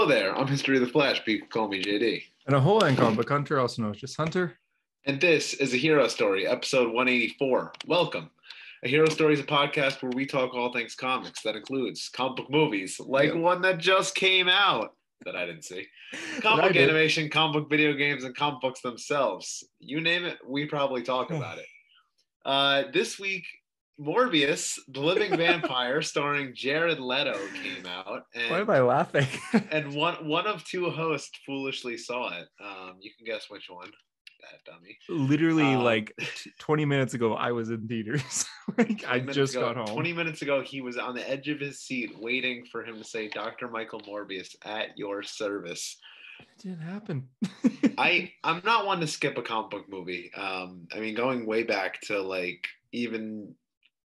Hello there, I'm History of the Flash, but you can call me JD. And a whole anchor, but Hunter also knows just Hunter. And this is A Hero Story, episode 184. Welcome. A Hero Story is a podcast where we talk all things comics. That includes comic book movies, like one that just came out that I didn't see, comic book animation, comic book video games, and comic books themselves. You name it, we probably talk about it. This week, Morbius, The Living Vampire, starring Jared Leto, came out. And, why am I laughing? And one of two hosts foolishly saw it. You can guess which one. That dummy. Literally, like 20 minutes ago, I was in theaters. Like, I just got home. 20 minutes ago, he was on the edge of his seat waiting for him to say, Dr. Michael Morbius, at your service. It didn't happen. I'm not one to skip a comic book movie. I mean, going way back to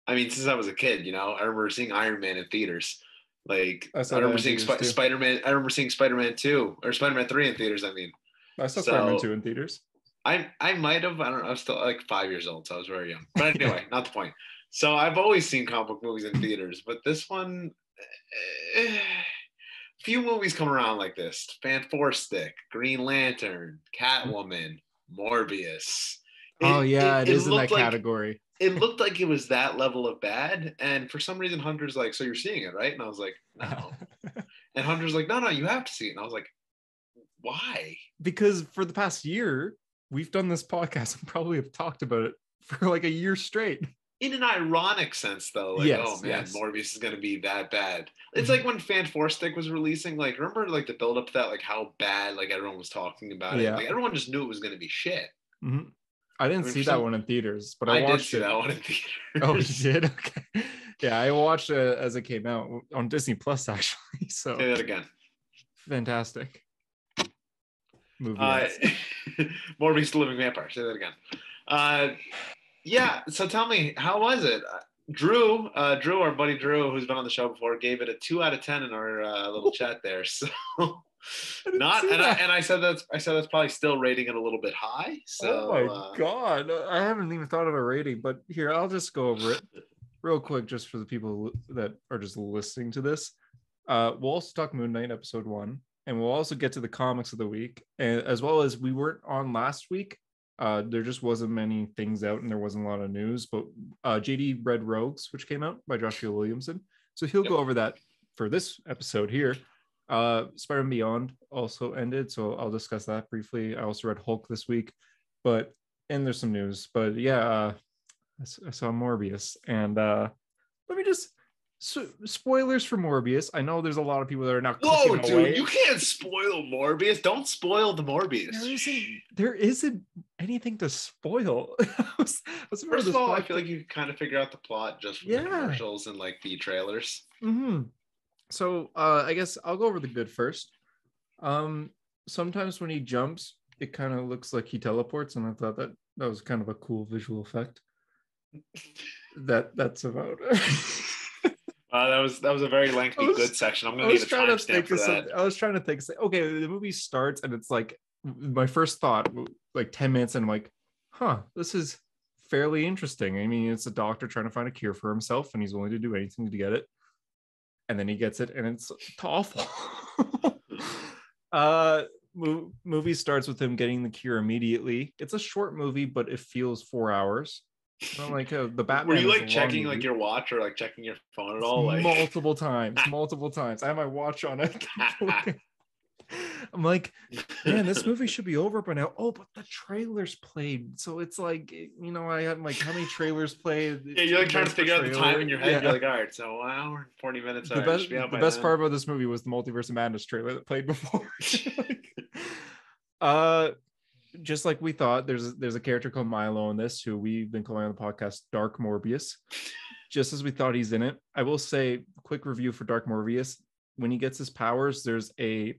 since I was a kid, you know, I remember seeing Iron Man in theaters. Like, I remember seeing Spider-Man 2 or Spider-Man 3 in theaters. I mean, I saw Spider-Man 2 in theaters. I might have. I don't know. I was still like 5 years old, so I was very young. But anyway, not the point. So I've always seen comic book movies in theaters, but this one, few movies come around like this. Fantastic, Green Lantern, Catwoman, Morbius. It is in that category. It looked like it was that level of bad. And for some reason, Hunter's like, so you're seeing it, right? And I was like, no. And Hunter's like, no, you have to see it. And I was like, why? Because for the past year, we've done this podcast and probably have talked about it for like a year straight. In an ironic sense, though. Like, yes, Morbius is going to be that bad. It's like when Fantastic was releasing, like, remember like the buildup to that, like how bad like everyone was talking about it. Like everyone just knew it was going to be shit. Mm-hmm. I didn't see that one in theaters, but I watched it. I did see that one in theaters. Oh, you did? Okay. Yeah, I watched it as it came out on Disney Plus, actually. So say that again. Fantastic. Movie. Morbius the Living Vampire. Say that again. So tell me, how was it? Drew, our buddy Drew, who's been on the show before, gave it a 2 out of 10 in our little chat there. So. I said that's probably still rating it a little bit high. So, oh my god, I haven't even thought of a rating, but here I'll just go over it real quick, just for the people that are just listening to this. We'll also talk Moon Knight episode 1, and we'll also get to the comics of the week, and as well as we weren't on last week. There just wasn't many things out, and there wasn't a lot of news. But JD read Rogues, which came out by Joshua Williamson, so he'll go over that for this episode here. Spider-Man Beyond also ended, so I'll discuss that briefly. I also read Hulk this week, and there's some news. But I saw Morbius, and let me just spoilers for Morbius. I know there's a lot of people that are not. Whoa, dude! Away. You can't spoil Morbius. Don't spoil the Morbius. There isn't anything to spoil. First of all, I feel like you can kind of figure out the plot just from the commercials and like the trailers. Mm-hmm. So I guess I'll go over the good first. Sometimes when he jumps, it kind of looks like he teleports, and I thought that was kind of a cool visual effect. That's about it. That was a very lengthy good section. I'm gonna need a timestamp for that. I was trying to think. Okay, the movie starts, and it's like my first thought, like 10 minutes, and I'm like, huh, this is fairly interesting. I mean, it's a doctor trying to find a cure for himself, and he's willing to do anything to get it. And then he gets it, and it's awful. Movie starts with him getting the cure immediately. It's a short movie, but it feels 4 hours. Not like the Batman. Were you like checking movie. Like your watch or like checking your phone at all? Like... Multiple times. I have my watch on. I'm like, man, this movie should be over by now. Oh, but the trailers played. So it's like, you know, I had like how many trailers played? Yeah, you're like trying to figure out the time in your head. Yeah. You're like, all right, so 1 hour and 40 minutes. The best part about this movie was the Multiverse of Madness trailer that played before. Just like we thought, there's a character called Milo in this, who we've been calling on the podcast Dark Morbius. Just as we thought, he's in it. I will say, quick review for Dark Morbius. When he gets his powers, there's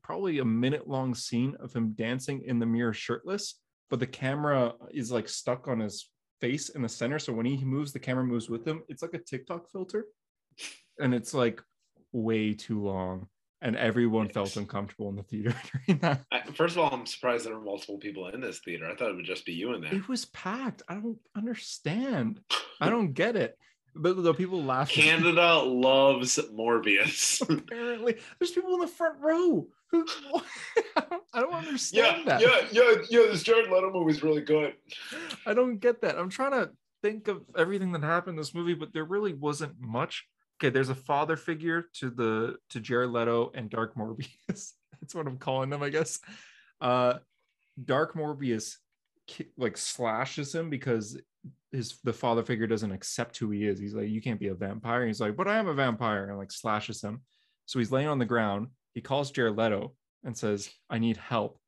probably a minute-long scene of him dancing in the mirror shirtless, but the camera is like stuck on his face in the center. So when he moves, the camera moves with him. It's like a TikTok filter, and it's like way too long. And everyone felt uncomfortable in the theater during that. First of all, I'm surprised there are multiple people in this theater. I thought it would just be you in there. It was packed. I don't understand. I don't get it. But though people laugh. Canada loves Morbius. Apparently, there's people in the front row. Who, I don't understand that. Yeah. This Jared Leto movie is really good. I don't get that. I'm trying to think of everything that happened in this movie, but there really wasn't much. Okay, there's a father figure to Jared Leto and Dark Morbius. That's what I'm calling them, I guess. Dark Morbius like slashes him because the father figure doesn't accept who he is. He's like, you can't be a vampire. And he's like, but I am a vampire, and like slashes him. So he's laying on the ground. He calls Jared Leto and says, I need help.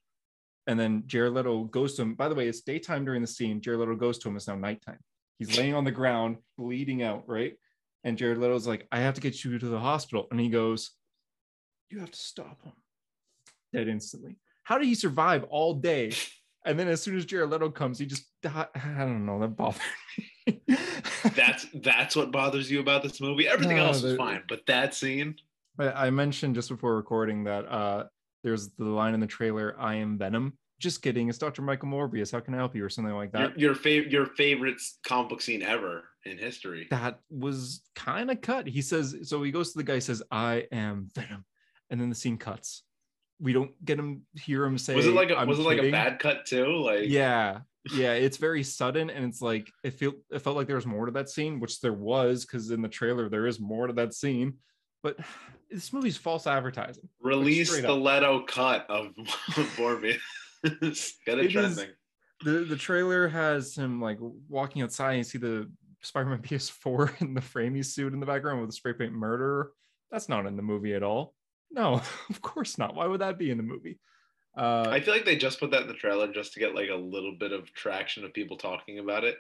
And then Jared Leto goes to him. By the way, it's daytime during the scene. Jared Leto goes to him. It's now nighttime. He's laying on the ground, bleeding out, right? And Jared Leto's like, I have to get you to the hospital. And he goes, you have to stop him. Dead instantly. How did he survive all day? And then as soon as Jared Leto comes, he just, I don't know, that bothered me. That's what bothers you about this movie? Everything else is fine, but that scene? I mentioned just before recording that there's the line in the trailer, I am Venom. Just kidding, it's Dr. Michael Morbius, how can I help you? Or something like that. Your favorite comic book scene ever in history. That was kind of cut. He says, so he goes to the guy, says, I am Venom. And then the scene cuts. We don't get him hear him say. Was it like a bad cut too? Like yeah, it's very sudden, and it's like it felt like there was more to that scene, which there was, because in the trailer there is more to that scene. But this movie's false advertising. Release like the Leto cut of Morbius. Got it trending. The trailer has him like walking outside, and you see the Spider-Man PS4 in the framey suit in the background with the spray paint murderer. That's not in the movie at all. No, of course not. Why would that be in the movie? I feel like they just put that in the trailer just to get like a little bit of traction of people talking about it.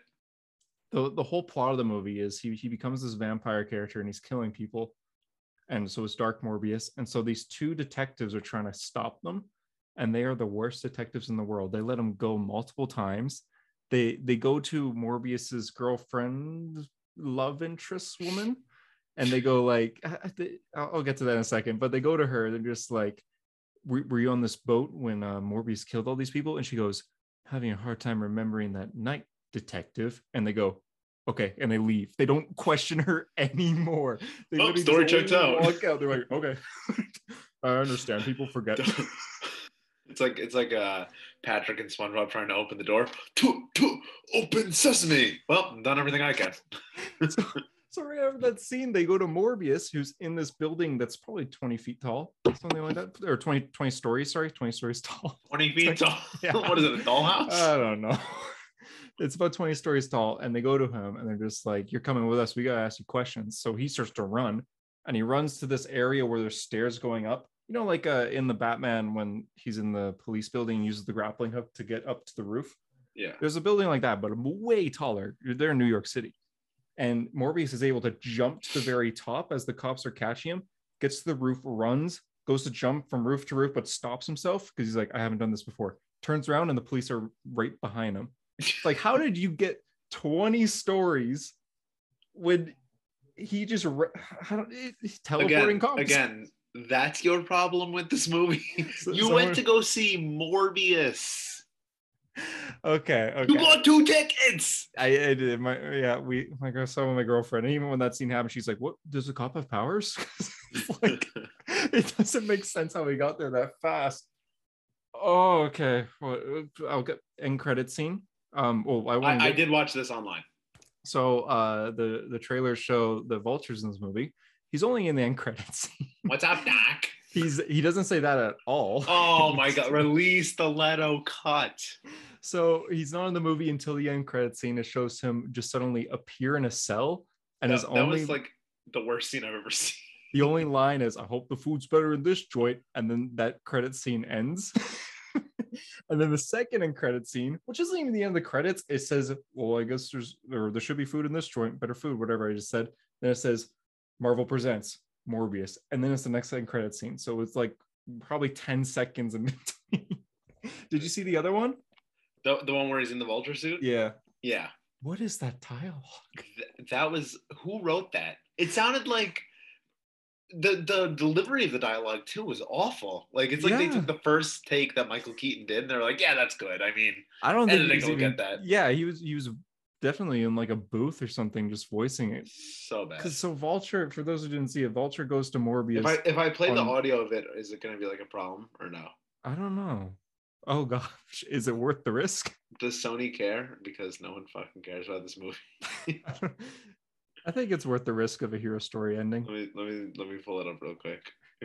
The whole plot of the movie is he becomes this vampire character and he's killing people. And so it's Dark Morbius. And so these two detectives are trying to stop them. And they are the worst detectives in the world. They let him go multiple times. They go to Morbius's girlfriend, love interest woman. And they go like, I'll get to that in a second, but they go to her. They're just like, were you on this boat when Morbius killed all these people? And she goes, having a hard time remembering that night, detective. And they go, okay. And they leave. They don't question her anymore. They story checked out. Walk out. They're like, okay. I understand. People forget. It's like Patrick and SpongeBob trying to open the door. Open sesame. Well, I've done everything I can. So right after that scene, they go to Morbius, who's in this building that's probably 20 feet tall, something like that, or 20 stories tall. 20 feet tall? Yeah. What is it, a dollhouse? I don't know. It's about 20 stories tall, and they go to him, and they're just like, you're coming with us. We got to ask you questions. So he starts to run, and he runs to this area where there's stairs going up. You know, like in the Batman, when he's in the police building, uses the grappling hook to get up to the roof. Yeah. There's a building like that, but way taller. They're in New York City. And Morbius is able to jump to the very top as the cops are catching him, gets to the roof, runs, goes to jump from roof to roof, but stops himself because he's like, I haven't done this before. Turns around and the police are right behind him. It's like, how did you get 20 stories when he just teleporting cops? Again, that's your problem with this movie. You went to go see Morbius. Okay. You got 2 tickets. I did. I got some with my girlfriend. And even when that scene happened, she's like, "What? Does the cop have powers?" Like, it doesn't make sense how he got there that fast. Oh, okay. Well, I'll get end credit scene. I did watch this online. So the trailers show the vultures in this movie. He's only in the end credits. What's up, Doc? He doesn't say that at all. Oh my god! Release the Leto cut. So he's not in the movie until the end credit scene. It shows him just suddenly appear in a cell, and that was like the worst scene I've ever seen. The only line is, "I hope the food's better in this joint," and then that credit scene ends. And then the second end credit scene, which isn't even the end of the credits, it says, "Well, I guess there should be food in this joint, better food, whatever I just said." Then it says, "Marvel presents Morbius," and then it's the next end credit scene. So it's like probably 10 seconds in between. Did you see the other one? The one where he's in the vulture suit? Yeah. What is that dialogue? That was, who wrote that? It sounded like the delivery of the dialogue too was awful. Like it's like they took the first take that Michael Keaton did, and they're like, yeah, that's good. I mean, I don't think editing will get that. Yeah, he was definitely in like a booth or something, just voicing it. So bad. Because so Vulture, for those who didn't see it, Vulture goes to Morbius. If I play the audio of it, is it going to be like a problem or no? I don't know. Oh gosh, is it worth the risk? Does Sony care? Because no one fucking cares about this movie. I think it's worth the risk of a hero story ending. Let me pull it up real quick.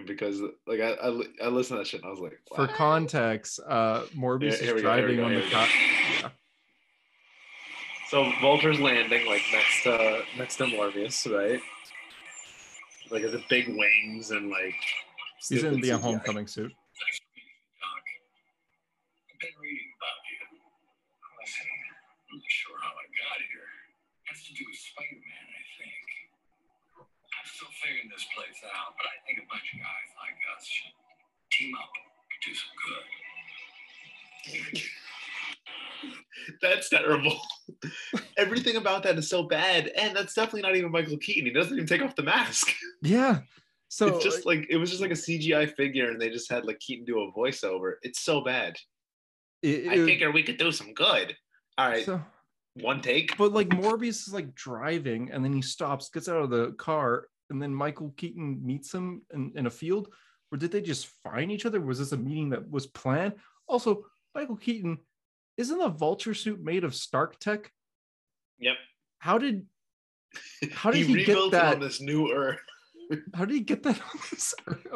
Because like I listened to that shit and I was like, wow. For context, Morbius is driving on the cop. Yeah. So Vulture's landing like next to Morbius, right? Like the big wings and like he's in the CGI. Homecoming suit. I've been reading about you. Honestly, I'm not sure how I got here. It has to do with Spider-Man, I think. I'm still figuring this place out, but I think a bunch of guys like us should team up and do some good. That's terrible. Everything about that is so bad, and that's definitely not even Michael Keaton. He doesn't even take off the mask. Yeah, so it's just like it was just like a CGI figure, and they just had like Keaton do a voiceover. It's so bad. I figure we could do some good. All right, so, one take. But like Morbius is like driving, and then he stops, gets out of the car, and then Michael Keaton meets him in a field. Or did they just find each other? Was this a meeting that was planned? Also, Michael Keaton. Isn't the Vulture suit made of Stark tech? Yep. How did he get that on this new Earth? How did he get that on this Earth?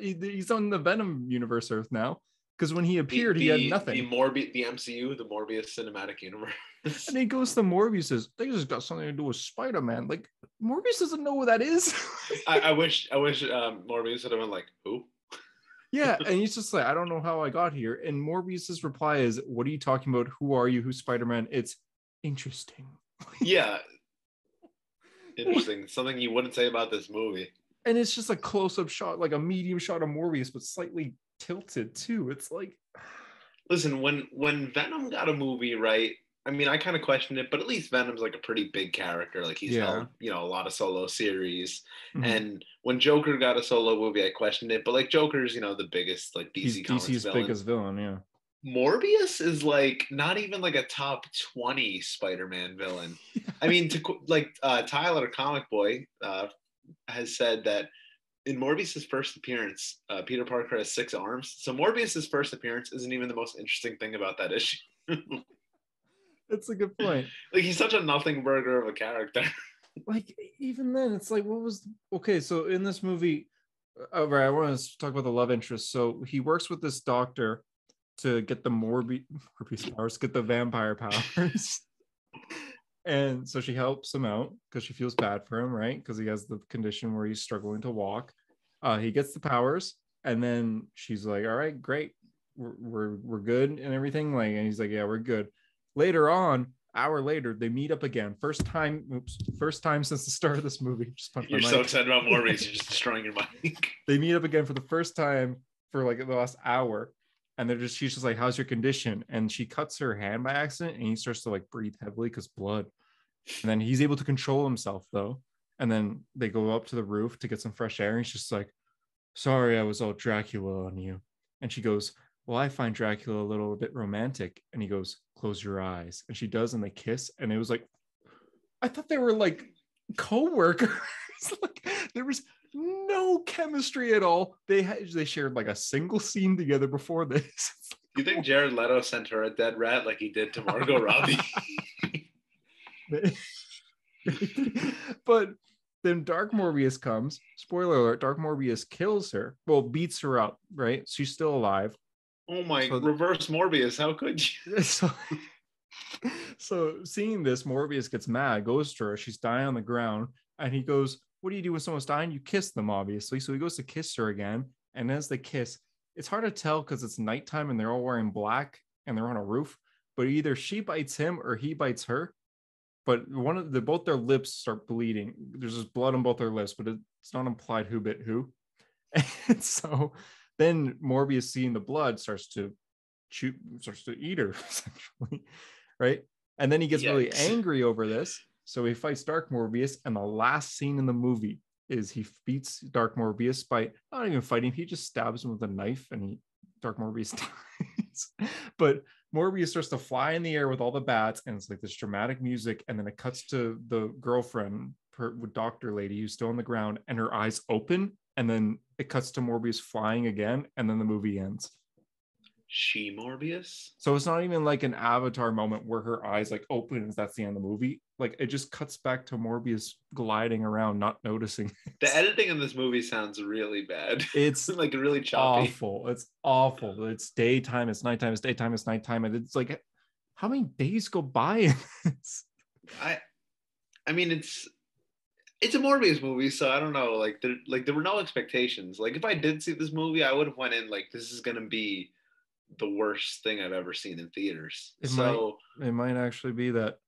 He's on the Venom universe Earth now, because when he appeared, he had nothing. The MCU, the Morbius cinematic universe. And he goes to Morbius. They just got something to do with Spider-Man. Like Morbius doesn't know what that is. I wish Morbius would have been like, who? Yeah, and he's just like, I don't know how I got here. And Morbius's reply is, what are you talking about? Who are you? Who's Spider-Man? It's interesting. Yeah. Interesting. Something you wouldn't say about this movie. And it's just a close-up shot, like a medium shot of Morbius, but slightly tilted, too. It's like... Listen, when Venom got a movie, right, I mean, I kind of questioned it, but at least Venom's like a pretty big character. Like he's held, a lot of solo series. Mm-hmm. And when Joker got a solo movie, I questioned it. But like Joker's, the biggest like DC's villain. Biggest villain, yeah. Morbius is like not even like a top 20 Spider-Man villain. I mean, Tyler, Comic Boy, has said that in Morbius's first appearance, Peter Parker has 6 arms. So Morbius's first appearance isn't even the most interesting thing about that issue. That's a good point. Like he's such a nothing burger of a character. Like even then, it's like, what was okay? So in this movie, right? I want to talk about the love interest. So he works with this doctor to get the Morbius powers, get the vampire powers, and so she helps him out because she feels bad for him, right? Because he has the condition where he's struggling to walk. He gets the powers, and then she's like, "All right, great, we're good and everything." Like, and he's like, "Yeah, we're good." Later on, hour later, they meet up again. First time since the start of this movie. You're so excited about Morbius, you're just destroying your mic. They meet up again for the first time for like the last hour, and she's just like, "How's your condition?" And she cuts her hand by accident, and he starts to like breathe heavily because blood. And then he's able to control himself though. And then they go up to the roof to get some fresh air, and he's just like, "Sorry, I was all Dracula on you." And she goes, "Well, I find Dracula a little bit romantic." And he goes, "Close your eyes." And she does, and they kiss. And it was like, I thought they were like co-workers. Like, there was no chemistry at all. They shared like a single scene together before this. You think Jared Leto sent her a dead rat like he did to Margot Robbie? But then Dark Morbius comes. Spoiler alert, Dark Morbius kills her. Well, beats her up, right? She's still alive. Oh my, so reverse Morbius, how could you? So seeing this, Morbius gets mad, goes to her, she's dying on the ground, and he goes, "What do you do when someone's dying? You kiss them, obviously." So he goes to kiss her again, and as they kiss, it's hard to tell because it's nighttime and they're all wearing black and they're on a roof, but either she bites him or he bites her, but both their lips start bleeding. There's just blood on both their lips, but it's not implied who bit who. And so then Morbius, seeing the blood, starts to eat her, essentially, right? And then he gets really angry over this, so he fights Dark Morbius, and the last scene in the movie is he beats Dark Morbius by not even fighting, he just stabs him with a knife, and Dark Morbius dies. happens. But Morbius starts to fly in the air with all the bats, and it's like this dramatic music, and then it cuts to the girlfriend, her doctor lady, who's still on the ground, and her eyes open, and then it cuts to Morbius flying again, and then the movie ends. She Morbius? So it's not even like an Avatar moment where her eyes like open and that's the end of the movie. Like, it just cuts back to Morbius gliding around, not noticing. The editing in this movie sounds really bad. It's like really choppy. Awful. It's awful. It's daytime, it's nighttime, it's daytime, it's nighttime. And it's like, how many days go by in this? I mean, it's a Morbius movie, so I don't know. There were no expectations. Like, if I did see this movie, I would have went in like, this is gonna be the worst thing I've ever seen in theaters. It might actually be that.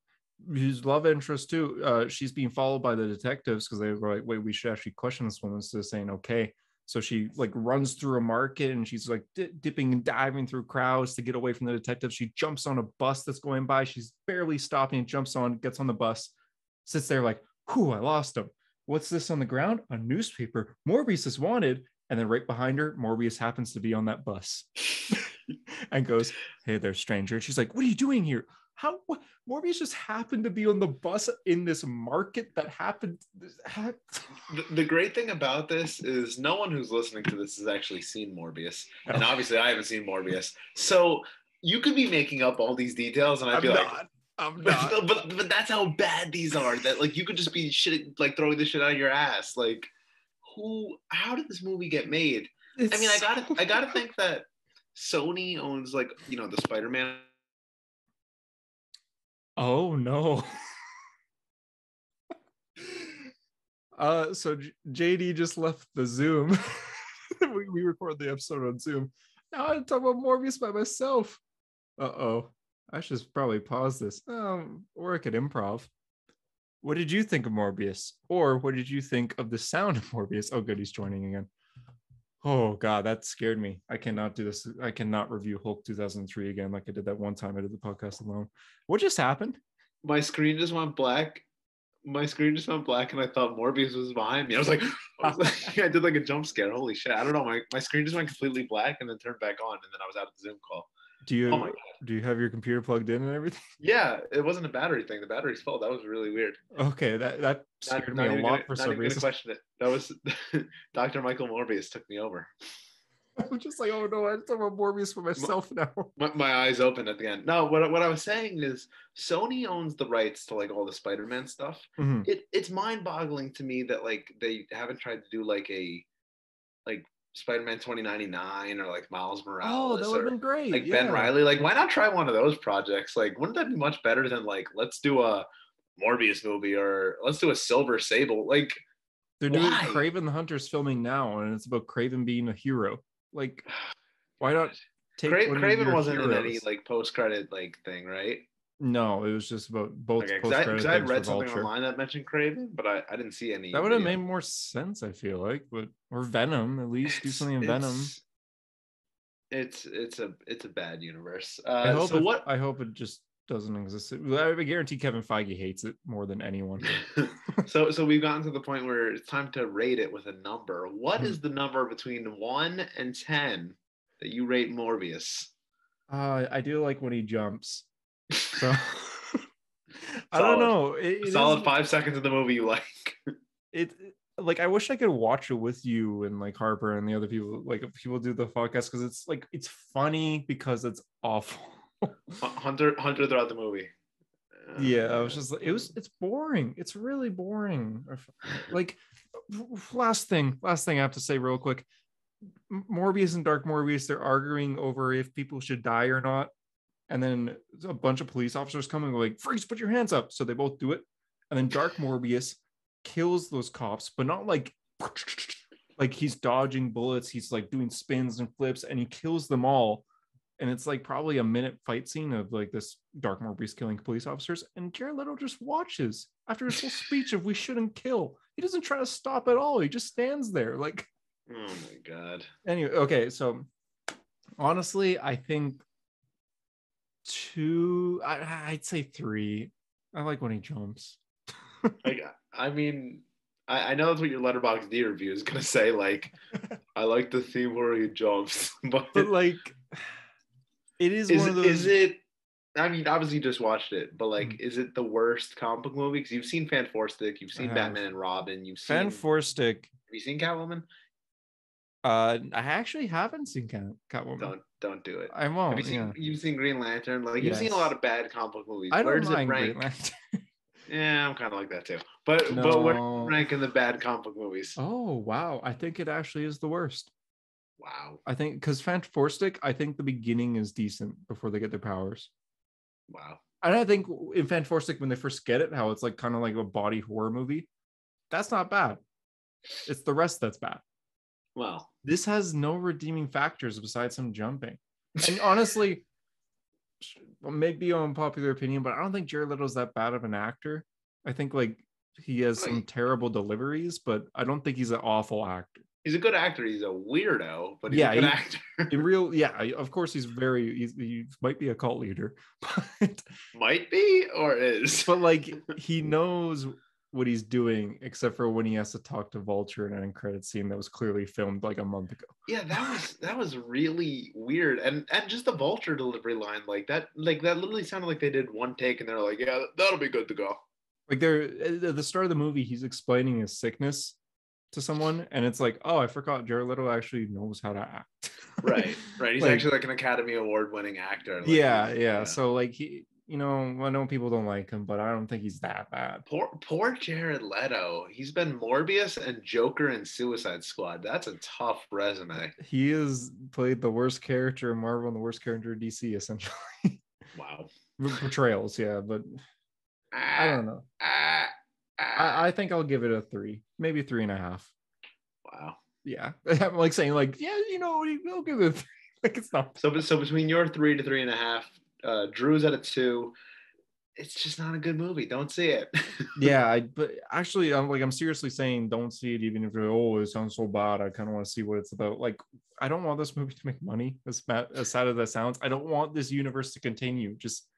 His love interest too, she's being followed by the detectives because they were like, wait, we should actually question this woman instead of saying okay. So she like runs through a market and she's like dipping and diving through crowds to get away from the detectives. She jumps on a bus that's going by. She's barely stopping, gets on the bus, sits there like, whew, I lost him. What's this on the ground? A newspaper. Morbius is wanted. And then right behind her, Morbius happens to be on that bus and goes, hey there, stranger. And she's like, what are you doing here? Morbius just happened to be on the bus in this market that happened. The great thing about this is no one who's listening to this has actually seen Morbius. Oh. And obviously I haven't seen Morbius. So you could be making up all these details and I'd be like, I'm not. But that's how bad these are. That like you could just be shit, like throwing this shit out of your ass. Like how did this movie get made? It's I gotta think that Sony owns like, you know, the Spider-Man. Oh no. So JD just left the Zoom. we record the episode on Zoom. Now I talk about Morbius by myself. Uh-oh. I should probably pause this. Or I could improv. What did you think of Morbius? Or what did you think of the sound of Morbius? Oh good, he's joining again. Oh god, that scared me. I cannot do this. I cannot review Hulk 2003 again like I did that one time. I did the podcast alone. What just happened? My screen just went black. And I thought Morbius was behind me. I was like I did like a jump scare. Holy shit! I don't know. My screen just went completely black and then turned back on, and then I was out of the Zoom call. Do you have your computer plugged in and everything? Yeah, it wasn't a battery thing. The battery's fault. That was really weird. Okay, that scared me a lot for some reason. Question it. That was Dr. Michael Morbius took me over. I'm just like, oh no, I just have a Morbius for myself now. My eyes opened at the end. No, what I was saying is Sony owns the rights to like all the Spider-Man stuff. Mm-hmm. It's mind-boggling to me that like they haven't tried to do like a Spider-Man 2099 or like Miles Morales. Oh, that would have been great. Like Ben Reilly. Like, why not try one of those projects? Like, wouldn't that be much better than like, let's do a Morbius movie or let's do a Silver Sable? Like, they're doing Kraven the Hunter's filming now, and it's about Kraven being a hero. Like, why not take Kraven wasn't heroes in any like post-credit like thing, right? No, it was just about both. Okay, because I read something online that mentioned Kraven, but I didn't see any. That would have made more sense, I feel like, or Venom at least. Do something in Venom. It's a bad universe. I hope it just doesn't exist. I guarantee Kevin Feige hates it more than anyone. So we've gotten to the point where it's time to rate it with a number. What is the number between 1 and 10 that you rate Morbius? I do like when he jumps. So I don't know. It solid 5 seconds of the movie you like. I wish I could watch it with you and like Harper and the other people. Like people do the podcast because it's like it's funny because it's awful. Hunter throughout the movie. Yeah, I was just like it's boring. It's really boring. Like last thing I have to say real quick. Morbius and Dark Morbius, they're arguing over if people should die or not. And then a bunch of police officers come and go like, freeze, put your hands up. So they both do it. And then Dark Morbius kills those cops, but not like he's dodging bullets. He's like doing spins and flips and he kills them all. And it's like probably a minute fight scene of like this Dark Morbius killing police officers. And Jared Leto just watches after his whole speech of we shouldn't kill. He doesn't try to stop at all. He just stands there like. Oh my God. Anyway, okay. So honestly, I think 2, I'd say 3. I like when he jumps. I mean, I know that's what your Letterboxd review is gonna say. Like, I like the theme where he jumps, but like, It is one of those. Is it? I mean, obviously, you just watched it, but like, is it the worst comic book movie? Because you've seen Fantastic, you've seen Batman and Robin, you've seen Fantastic. Have you seen Catwoman? I actually haven't seen Catwoman. Don't do it. I won't. Have you seen, you've seen Green Lantern? Like, you've seen a lot of bad comic book movies. I don't mind Green Lantern. Yeah, I'm kind of like that too. But no. But we're ranking the bad comic book movies. Oh wow, I think it actually is the worst. Wow. I think because Fantastic, I think the beginning is decent before they get their powers. Wow. And I think in Fantastic, when they first get it, how it's like kind of like a body horror movie, that's not bad. It's the rest that's bad. Well, this has no redeeming factors besides some jumping. And honestly, maybe an unpopular opinion, but I don't think Jared Leto is that bad of an actor. I think like he has some terrible deliveries, but I don't think he's an awful actor. He's a good actor. He's a weirdo, but he's a good actor. In real, of course, he's very. He might be a cult leader, but might be or is. But like he knows what he's doing, except for when he has to talk to Vulture in an end credit scene that was clearly filmed like a month ago. Yeah, that was really weird, and just the Vulture delivery line like that literally sounded like they did one take, and they're like, yeah, that'll be good to go. Like they're at the start of the movie, he's explaining his sickness to someone, and it's like, oh, I forgot Jared Leto actually knows how to act. right He's like, actually like an Academy Award winning actor. Like, yeah so like he, you know, I know people don't like him, but I don't think he's that bad. Poor Jared Leto. He's been Morbius and Joker and Suicide Squad. That's a tough resume. He has played the worst character in Marvel and the worst character in DC essentially. Wow. Portrayals. Yeah, but I don't know. I think I'll give it a 3, maybe 3.5. Wow. Yeah, I'm like saying like, yeah, you know, we'll give it a 3. Like it's not. So between your 3 to 3.5, Drew's at a 2. It's just not a good movie. Don't see it. Yeah, but actually, I'm seriously saying don't see it, even if you're, oh, it sounds so bad. I kind of want to see what it's about. Like, I don't want this movie to make money. As sad as that sounds, I don't want this universe to continue. Just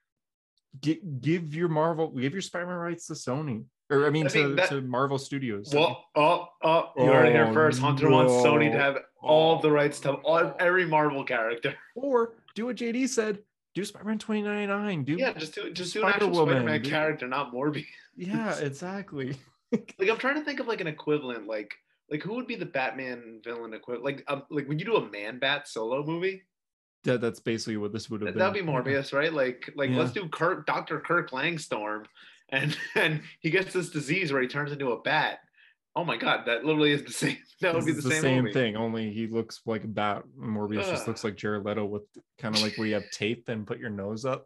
give your Marvel, give your Spider-Man rights to Sony. Or to Marvel Studios. Well, you heard it here first. Hunter wants Sony to have all the rights to every Marvel character. Or do what JD said: do Spider-Man 2099. Just do an actual Spider-Man character, not Morbius. Yeah, exactly. Like I'm trying to think of like an equivalent. Like who would be the Batman villain equivalent? Like when you do a Man-Bat solo movie. Yeah, that's basically what this would have been. That'd be Morbius, right? Like let's do Dr. Kirk Langstorm. And he gets this disease where he turns into a bat. Oh my god, that literally is the same. That would be the same thing. Only he looks like a bat. Morbius just looks like Jared Leto with kind of like where you have tape and put your nose up.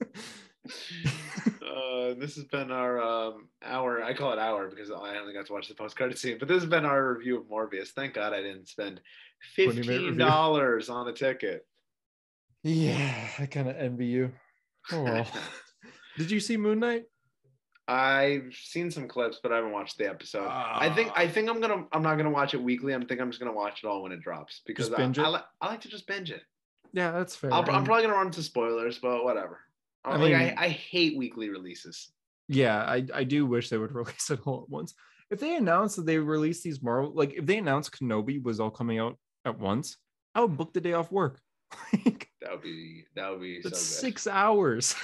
This has been our hour. I call it hour because I only got to watch the post-credit scene. But this has been our review of Morbius. Thank God I didn't spend $15 on a ticket. Yeah, I kind of envy you. Oh well. Did you see Moon Knight? I've seen some clips, but I haven't watched the episode. I think I'm not gonna watch it weekly. I'm just gonna watch it all when it drops because I like to just binge it. Yeah, that's fair. I'm probably gonna run into spoilers, but whatever. I hate weekly releases. Yeah, I do wish they would release it all at once. If they announced that they released these Marvel, like if they announced Kenobi was all coming out at once, I would book the day off work. That would be so good. 6 hours.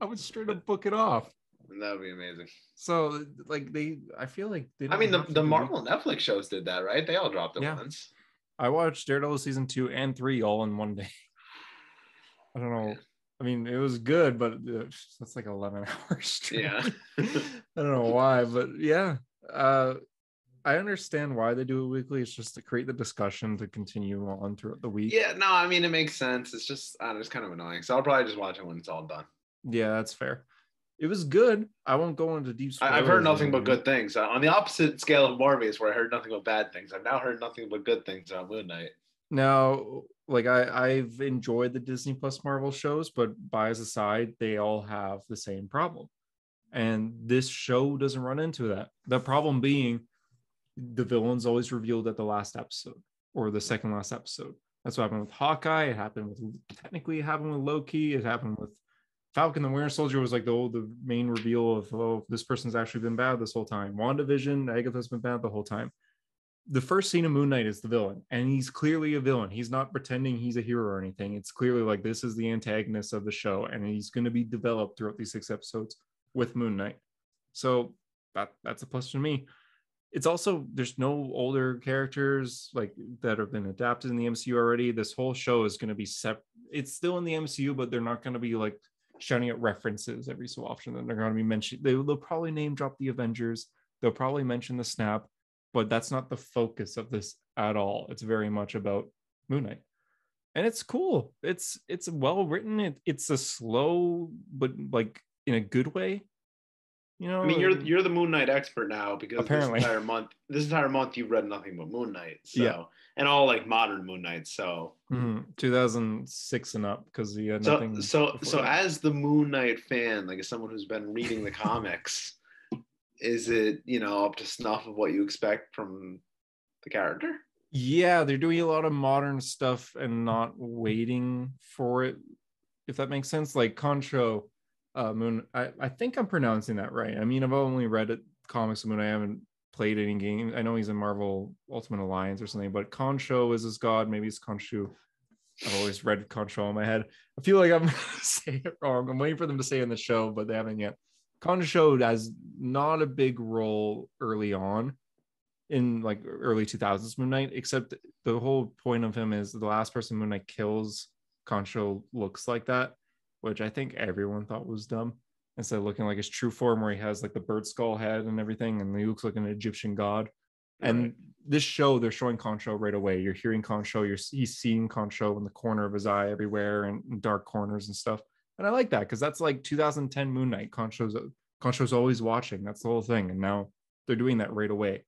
I would straight up book it off. That would be amazing. So, like, I feel like they. I mean, the Marvel Netflix shows did that, right? They all dropped at once. I watched Daredevil season 2 and 3 all in one day. I don't know. I mean, it was good, but that's like 11 hours straight. Yeah. I don't know why, but yeah. I understand why they do it weekly. It's just to create the discussion to continue on throughout the week. Yeah, no, I mean, it makes sense. It's just, it's kind of annoying. So I'll probably just watch it when it's all done. Yeah, that's fair. It was good. I won't go into deep spoilers. I've heard nothing but good things. On the opposite scale of Morbius, where I heard nothing but bad things, I've now heard nothing but good things on Moon Knight. Now, like I've enjoyed the Disney Plus Marvel shows, but bias aside, they all have the same problem. And this show doesn't run into that. The problem being the villain's always revealed at the last episode or the second last episode. That's what happened with Hawkeye. It happened with Loki. It happened with Falcon the Winter Soldier was like the main reveal of this person's actually been bad this whole time. WandaVision, Agatha's been bad the whole time. the first scene of Moon Knight is the villain, and he's clearly a villain. He's not pretending he's a hero or anything. It's clearly like this is the antagonist of the show, and he's going to be developed throughout these 6 episodes with Moon Knight. So that's a plus for me. It's also, there's no older characters like that have been adapted in the MCU already. This whole show is going to be separate. It's still in the MCU, but they're not going to be like shouting out references every so often. That they're going to be mentioned. They'll probably name drop the Avengers. They'll probably mention the Snap, but that's not the focus of this at all. It's very much about Moon Knight, and it's cool. It's well written. It's a slow, but like in a good way. You know, I mean, you're the Moon Knight expert now, because apparently this entire month you've read nothing but Moon Knight, so yeah. And all like modern Moon Knight, so 2006 and up, because he had nothing. So as the Moon Knight fan, like as someone who's been reading the comics, is it, you know, up to snuff of what you expect from the character? Yeah, they're doing a lot of modern stuff and not waiting for it, if that makes sense. Like Khonshu. Moon, I think I'm pronouncing that right. I mean, I've only read comics of Moon. I haven't played any game. I know he's in Marvel Ultimate Alliance or something, but Khonshu is his god. Maybe it's Khonshu. I've always read Khonshu in my head. I feel like I'm going to say it wrong. I'm waiting for them to say it in the show, but they haven't yet. Khonshu has not a big role early on in like early 2000s Moon Knight, except the whole point of him is the last person Moon Knight kills, Khonshu looks like that, which I think everyone thought was dumb, instead of looking like his true form where he has like the bird skull head and everything, and he looks like an Egyptian god. Right. And this show, they're showing Khonshu right away. You're hearing Khonshu, he's seeing Khonshu in the corner of his eye everywhere, and dark corners and stuff. And I like that, because that's like 2010 Moon Knight. Khonshu's always watching. That's the whole thing. And now they're doing that right away.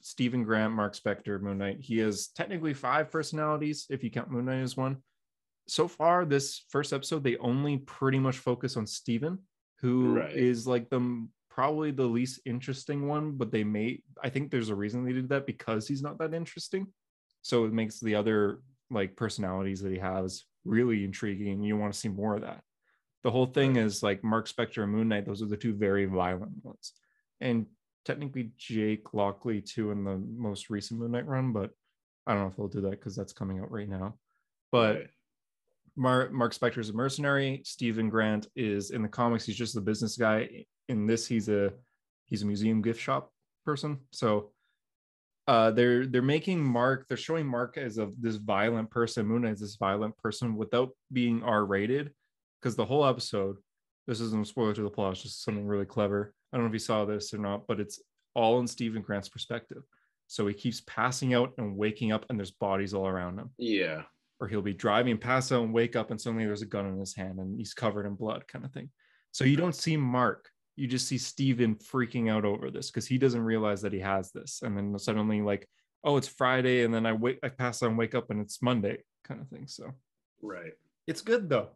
Stephen Grant, Mark Spector, Moon Knight. He has technically 5 personalities, if you count Moon Knight as one. So far, this first episode, they only pretty much focus on Steven, who is like probably the least interesting one, but I think there's a reason they did that, because he's not that interesting. So it makes the other like personalities that he has really intriguing, and you want to see more of that. The whole thing is like Mark Spector and Moon Knight, those are the 2 very violent ones. And technically Jake Lockley too in the most recent Moon Knight run, but I don't know if they'll do that because that's coming out right now. But Mark Spector is a mercenary. Stephen Grant is, in the comics, he's just the business guy. In this, he's a museum gift shop person. So they're showing Mark as this violent person, Moon as this violent person, without being R-rated, because the whole episode, this isn't a spoiler to the plot, it's just something really clever. I don't know if you saw this or not, but it's all in Stephen Grant's perspective. So he keeps passing out and waking up, and there's bodies all around him. Yeah. Or he'll be driving past him and wake up, and suddenly there's a gun in his hand and he's covered in blood, kind of thing. So you don't see Mark, you just see Steven freaking out over this, because he doesn't realize that he has this. And then suddenly, like, oh, it's Friday, and then I pass out and wake up and it's Monday, kind of thing. So it's good though.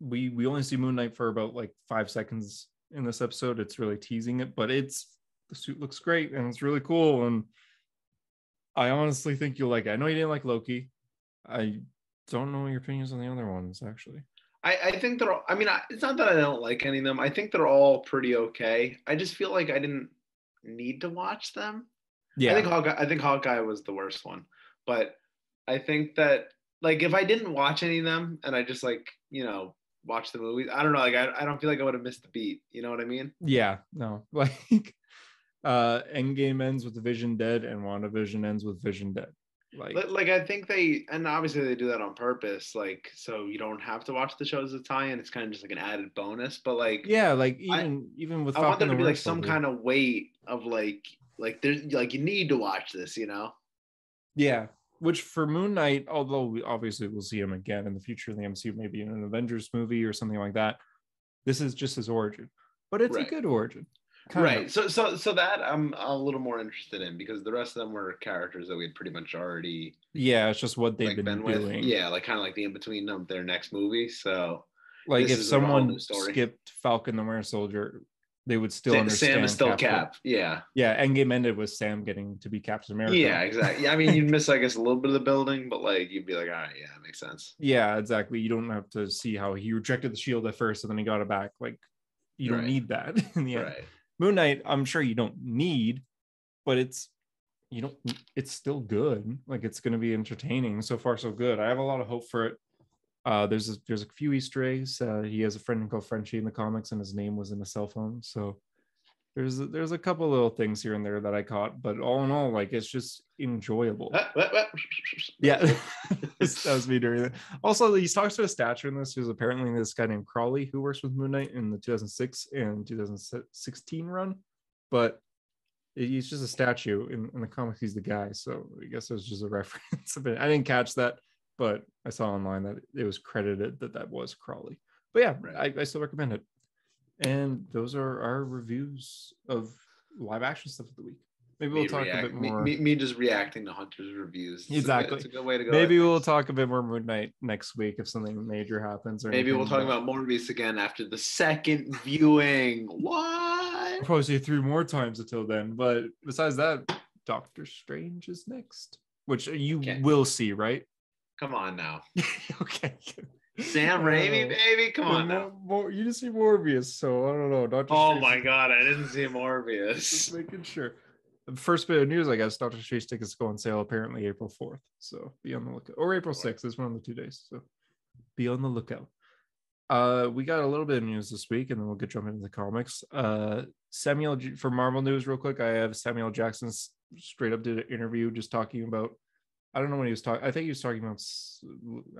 We only see Moon Knight for about like 5 seconds in this episode. It's really teasing it, but the suit looks great and it's really cool, and I honestly think you'll like it. I know you didn't like Loki. I don't know your opinions on the other ones, actually. I think they're all, I mean, it's not that I don't like any of them. I think they're all pretty okay. I just feel like I didn't need to watch them. Yeah. I think Hawkeye was the worst one. But I think that, like, if I didn't watch any of them and I just, like, you know, watched the movies, I don't know. Like, I don't feel like I would have missed the beat. You know what I mean? Yeah. No. Like... Endgame ends with Vision dead, and WandaVision ends with Vision dead. Like I think and obviously they do that on purpose, like, so you don't have to watch the show as a tie-in. It's kind of just like an added bonus, but like, yeah, like even with, I want there to be like some kind of weight of like there's like, you need to watch this, you know? Yeah, which for Moon Knight, although obviously we'll see him again in the future in the MCU, maybe in an Avengers movie or something like that. This is just his origin, but it's a good origin. Kind of. So that I'm a little more interested in, because the rest of them were characters that we had pretty much already. Yeah, it's just what they've like been doing. With. Yeah, like kind of like the in between of their next movie. So like if someone skipped Falcon the Winter Soldier, they would still understand. Sam is still Cap. Yeah. Yeah, Endgame ended with Sam getting to be Captain America. Yeah, exactly. I mean, you'd miss, I guess, a little bit of the building, but like you'd be like, all right, yeah, that makes sense. Yeah, exactly. You don't have to see how he rejected the shield at first and then he got it back. Like you don't need that in the end. Moon Knight, I'm sure you don't need, but it's still good. Like, it's going to be entertaining. So far, so good. I have a lot of hope for it. There's a few Easter eggs. He has a friend called Frenchie in the comics, and his name was in a cell phone. So there's a couple little things here and there that I caught, but all in all, like, it's just enjoyable. Yeah, that was me doing that. Also, he talks to a stature in this, who's apparently this guy named Crawley who works with Moon Knight in the 2006 and 2016 run, but he's just a statue in the comics. He's the guy, so I guess it was just a reference. But I didn't catch that, but I saw online that it was credited that was Crawley. But yeah, I still recommend it. And those are our reviews of live action stuff of the week. Maybe we'll talk a bit more. Me just reacting to Hunter's reviews. Exactly. It's a good way to go. Maybe we'll talk a bit more Moon Knight next week if something major happens. Or maybe we'll talk about Morbius again after the second viewing. What? I'll probably see it 3 more times until then. But besides that, Doctor Strange is next, which you will see, right? Come on now. Okay. Sam Raimi, baby, come on now. You didn't see Morbius, so I don't know. Doctor Strange. My God, I didn't see Morbius. Just making sure. The first bit of news, I guess, Doctor Strange tickets go on sale apparently April 4th. So be on the lookout. Or April 6th. It's one of the 2 days. So be on the lookout. We got a little bit of news this week, and then we'll get jumping into the comics. For Marvel news real quick, I have Samuel Jackson's straight up did an interview just talking about, I don't know when he was talking. I think he was talking about,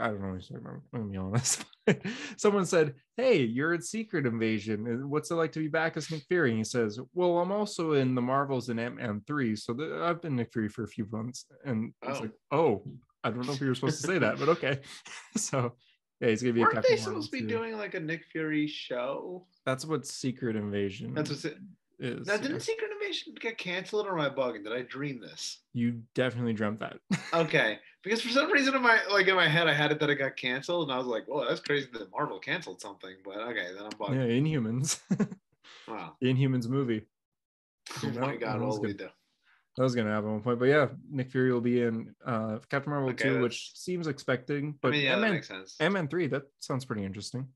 I don't know what he was talking about. I'm going to be honest. Someone said, hey, you're in Secret Invasion. What's it like to be back as Nick Fury? And he says, well, I'm also in the Marvels and Ant-Man 3. So I've been Nick Fury for a few months. And I was like, I don't know if you were supposed to say that, but okay. So yeah, he's going to be a Captain Marvel. Aren't they supposed to be doing like a Nick Fury show? That's what Secret Invasion is. Now, didn't Secret Invasion get canceled, or am I bugging? Did I dream this? You definitely dreamt that. Okay, because for some reason in my head I had it that it got canceled, and I was like, "Whoa, that's crazy that Marvel canceled something." But okay, then I'm bugging. Yeah, Inhumans. Wow, the Inhumans movie. Oh my God, what we do? That was gonna happen at one point, but yeah, Nick Fury will be in Captain Marvel 2, which seems expecting. But that makes sense. Ant-Man 3, that sounds pretty interesting.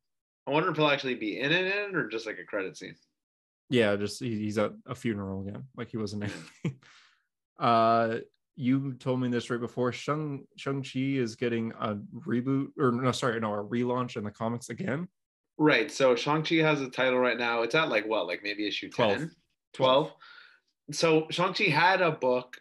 I wonder if he'll actually be in it, or just like a credit scene. Yeah, just he's at a funeral again, like he wasn't. You told me this right before. Shang-Chi is getting a reboot, or a relaunch in the comics again. Right. So Shang-Chi has a title right now. It's at maybe issue 12. 10, 12. So Shang-Chi had a book,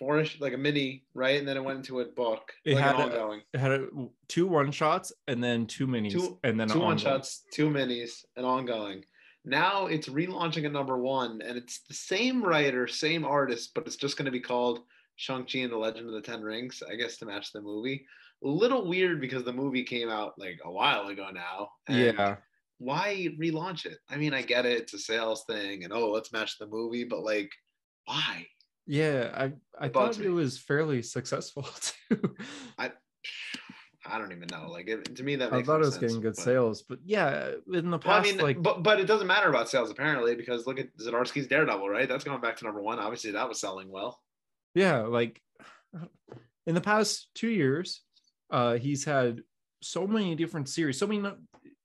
like a mini, right? And then it went into a book. It had 2 one-shots and then 2 minis, and then 2 one-shots, 2 minis, and ongoing. Now it's relaunching at number 1, and it's the same writer, same artist, but it's just going to be called Shang-Chi and the Legend of the Ten Rings, I guess, to match the movie. A little weird because the movie came out like a while ago now. Yeah. Why relaunch it? I mean, I get it. It's a sales thing, and let's match the movie, but like, why? Yeah, I thought it was fairly successful too. I don't even know. Like, to me, that makes sense. I thought it was getting good sales, but yeah, in the past, but it doesn't matter about sales apparently, because look at Zdarsky's Daredevil, right? That's going back to number 1. Obviously, that was selling well. Yeah, like in the past 2 years, he's had so many different series. So many.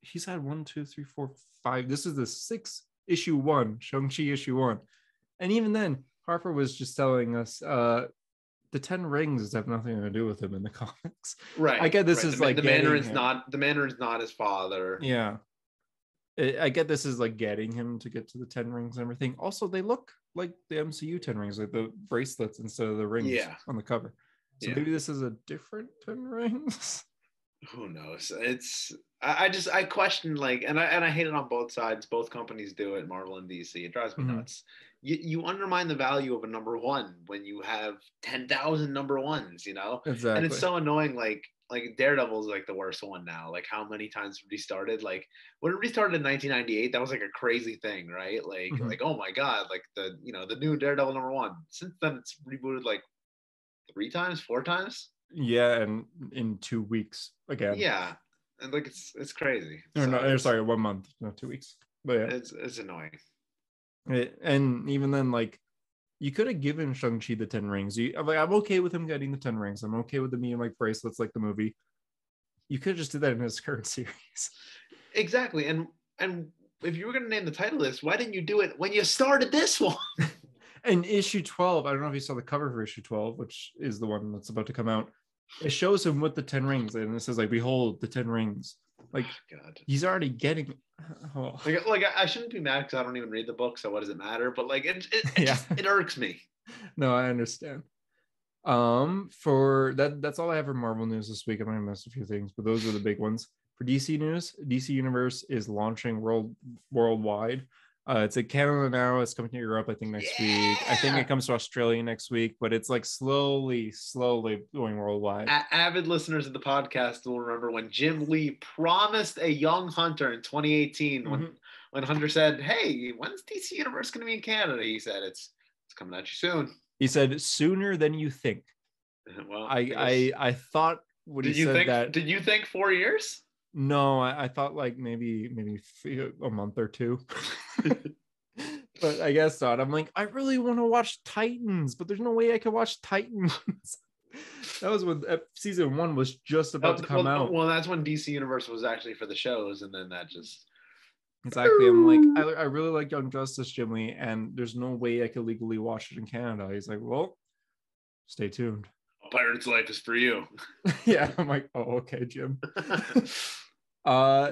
He's had 1, 2, 3, 4, 5. This is the 6th issue 1, Shang-Chi issue 1, and even then, Harper was just telling us. The 10 rings have nothing to do with him in the comics, right? I get this is like the Mandarin's not his father. Yeah, I get this is like getting him to get to the 10 rings and everything. Also, they look like the MCU 10 rings, like the bracelets instead of the rings on the cover. So maybe this is a different 10 rings. Who knows? It's I question, like, and I hate it on both sides. Both companies do it, Marvel and DC. It drives me nuts. You undermine the value of a number 1 when you have 10,000 number 1s, you know? Exactly. And it's so annoying. Like Daredevil is like the worst one now. Like, how many times restarted? Like, when it restarted in 1998, that was like a crazy thing, right? Like, like, oh my God, like the new Daredevil number 1. Since then, it's rebooted like 3 times, 4 times. Yeah, and in 2 weeks again. Yeah, and like it's crazy. No, so, sorry, 1 month, not 2 weeks. But yeah, it's annoying. And even then, like, you could have given Shang-Chi the 10 rings. I'm okay with him getting the 10 rings. I'm okay with the medium like bracelets, like the movie. You could just do that in his current series. Exactly. And if you were going to name the title list, why didn't you do it when you started this one? And issue 12, I don't know if you saw the cover for issue 12, which is the one that's about to come out. It shows him with the 10 rings, and it says, like, behold, the 10 rings. Like, oh, God, he's already getting... Oh. Like, I shouldn't be mad because I don't even read the book, so what does it matter? But, like, it yeah, just, it irks me. No, I understand. For that, that's all I have for Marvel news this week. I might have missed a few things, but those are the big ones. For DC news, DC Universe is launching worldwide. It's in Canada now. It's coming to Europe, I think, next week. I think it comes to Australia next week, but it's like slowly going worldwide. Avid listeners of the podcast will remember when Jim Lee promised a young Hunter in 2018 when Hunter said, hey, when's DC Universe going to be in Canada? He said, it's coming at you soon. He said, sooner than you think. Well, I thought when he said that. Did you think 4 years? No, I thought like maybe a month or two, but I guess not. I'm like, I really want to watch Titans, but there's no way I could watch Titans. That was when season 1 was just about to come out. Well, that's when DC Universe was actually for the shows, and then that just exactly. I'm like, I really like Young Justice, Jim Lee, and there's no way I could legally watch it in Canada. He's like, well, stay tuned. Pirate's Life is for you. Yeah, I'm like, oh, okay, Jim. I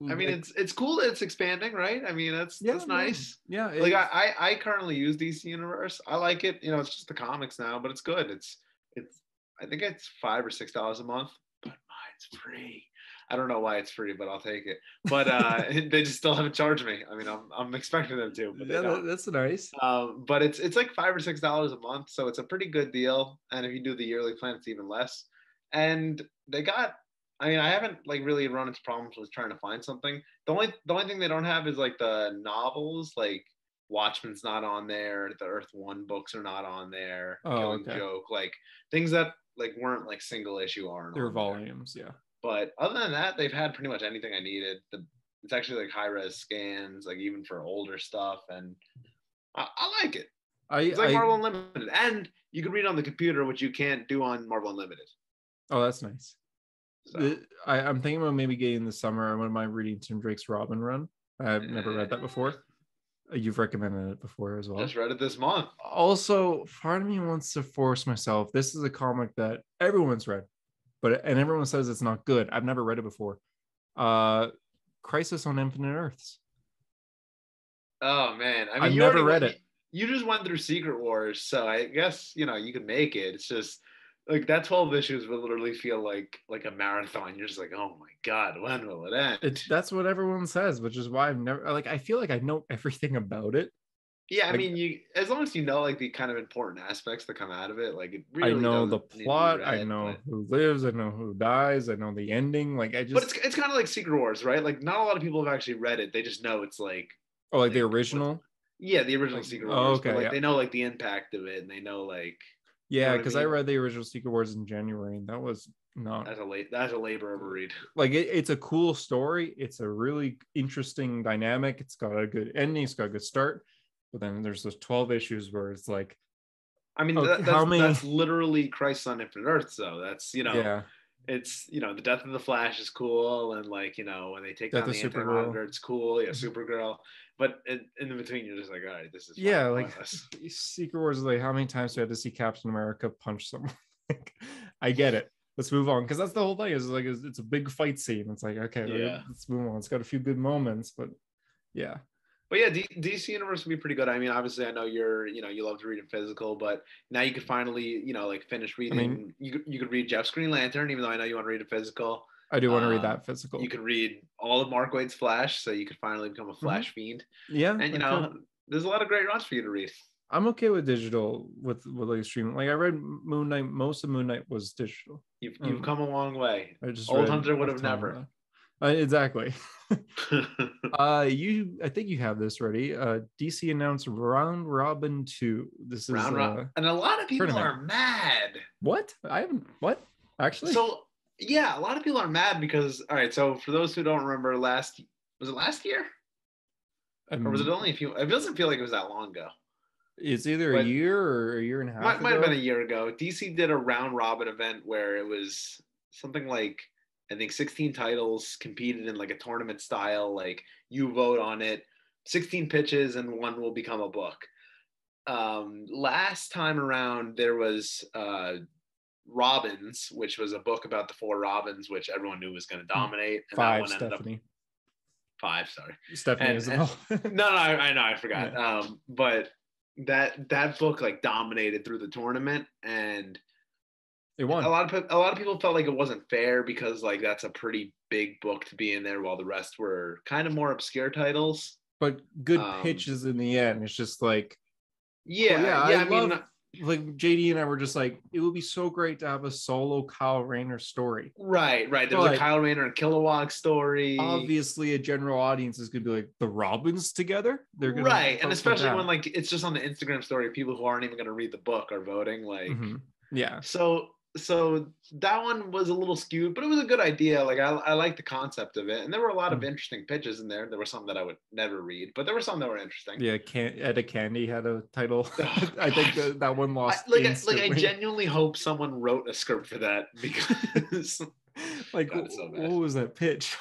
mean, it's cool that it's expanding, right? I mean, that's nice. Yeah, like I currently use DC Universe. I like it. You know, it's just the comics now, but it's good. It's I think it's $5 or $6 a month, but mine's free. I don't know why it's free, but I'll take it. But they just still haven't charged me. I mean, I'm expecting them to. But yeah, that's nice. But it's like $5 or $6 a month, so it's a pretty good deal. And if you do the yearly plan, it's even less. And they got, I mean, I haven't like really run into problems with trying to find something. The only thing they don't have is like the novels, like Watchmen's not on there, the Earth One books are not on there, Killing Joke, like things that like weren't like single issue aren't. They're volumes, yeah. But other than that, they've had pretty much anything I needed. It's actually like high-res scans, like even for older stuff. And I like it. It's like Marvel Unlimited. And you can read on the computer, which you can't do on Marvel Unlimited. Oh, that's nice. So. I'm thinking about maybe getting this summer. I wouldn't mind reading Tim Drake's Robin run. I've never read that before. You've recommended it before as well. Just read it this month. Also, part of me wants to force myself. This is a comic that everyone's read. And everyone says it's not good. I've never read it before. Crisis on Infinite Earths. Oh man, I mean, I've never read it. You just went through Secret Wars, so I guess you know you can make it. It's just like that 12 issues would literally feel like a marathon. You're just like, oh my god, when will it end? That's what everyone says, which is why I've never like. I feel like I know everything about it. Yeah, I mean, you as long as you know like the kind of important aspects that come out of it, like it really I know the plot, read, I know who lives, I know who dies, I know the ending. Like I just, but it's kind of like Secret Wars, right? Like not a lot of people have actually read it; they just know it's like oh, like the original. Yeah, the original like, Secret Wars. Oh, okay, but, like yeah. They know like the impact of it, and they know like yeah, because I read the original Secret Wars in January, and that was not that's a labor of a read. Like it's a cool story. It's a really interesting dynamic. It's got a good ending. It's got a good start. But then there's those 12 issues where it's like, I mean, okay, that's literally Crisis on Infinite Earths, though. That's, you know, yeah. It's, you know, the death of the Flash is cool. And like, you know, when they take down the Anti-Monitor, it's cool. Yeah, Supergirl. But in between, you're just like, all right, this is yeah, like Secret Wars is like, how many times do I have to see Captain America punch someone? Like, I get it. Let's move on. Because that's the whole thing. Is like, it's a big fight scene. It's like, okay, yeah. Let's move on. It's got a few good moments, but yeah. But yeah, DC Universe would be pretty good. I mean, obviously, I know you love to read in physical, but now you could finally, you know, like finish reading. I mean, you could read Jeff's Green Lantern, even though I know you want to read a physical. I do want to read that physical. You could read all of Mark Waid's Flash, so you could finally become a Flash fiend. Yeah, and you know, there's a lot of great runs for you to read. I'm okay with digital with like streaming. Like I read Moon Knight. Most of Moon Knight was digital. You've come a long way. Old Hunter would have never. Exactly. I think you have this ready. DC announced Round Robin 2. This is and a lot of people are mad. What? I haven't. What? Actually. So yeah, a lot of people are mad because all right. So for those who don't remember, was it last year, or was it only a few? It doesn't feel like it was that long ago. It's either a year or a year and a half. Might have been a year ago. DC did a Round Robin event where it was something like I think 16 titles, competed in like a tournament style, like you vote on it, 16 pitches and one will become a book. Last time around there was Robins, which was a book about the four Robins, which everyone knew was going to dominate. And Stephanie. I forgot. Yeah. But that book like dominated through the tournament, and it won. A lot of people felt like it wasn't fair because like that's a pretty big book to be in there, while the rest were kind of more obscure titles. But good pitches in the end. It's just like, I mean, like JD and I were just like, it would be so great to have a solo Kyle Rayner story. Right. There's a Kyle Rayner and Kilowog story. Obviously, a general audience is gonna be like the Robins together. They're gonna and especially when like it's just on the Instagram story, people who aren't even gonna read the book are voting. Like, yeah. So that one was a little skewed, but it was a good idea. Like I like the concept of it, and there were a lot of interesting pitches in there. There were some that I would never read, but there were some that were interesting. Yeah, Etta Candy had a title. Oh, I think that one lost. I genuinely hope someone wrote a script for that, because like what was that pitch?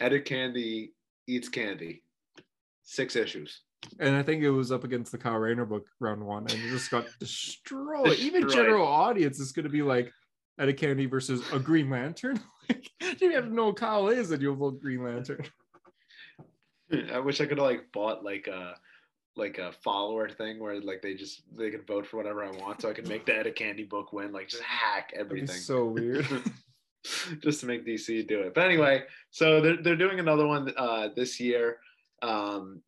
Etta Candy eats candy. 6 issues. And I think it was up against the Kyle Rayner book round one, and it just got destroyed. Even general audience is going to be like, Etta Candy versus a Green Lantern. Like, you have to know what Kyle is, and you'll vote Green Lantern. I wish I could have like bought like a follower thing where like they could vote for whatever I want, so I could make the Etta Candy book win. Like just hack everything. That'd be so weird. Just to make DC do it. But anyway, so they're doing another one this year.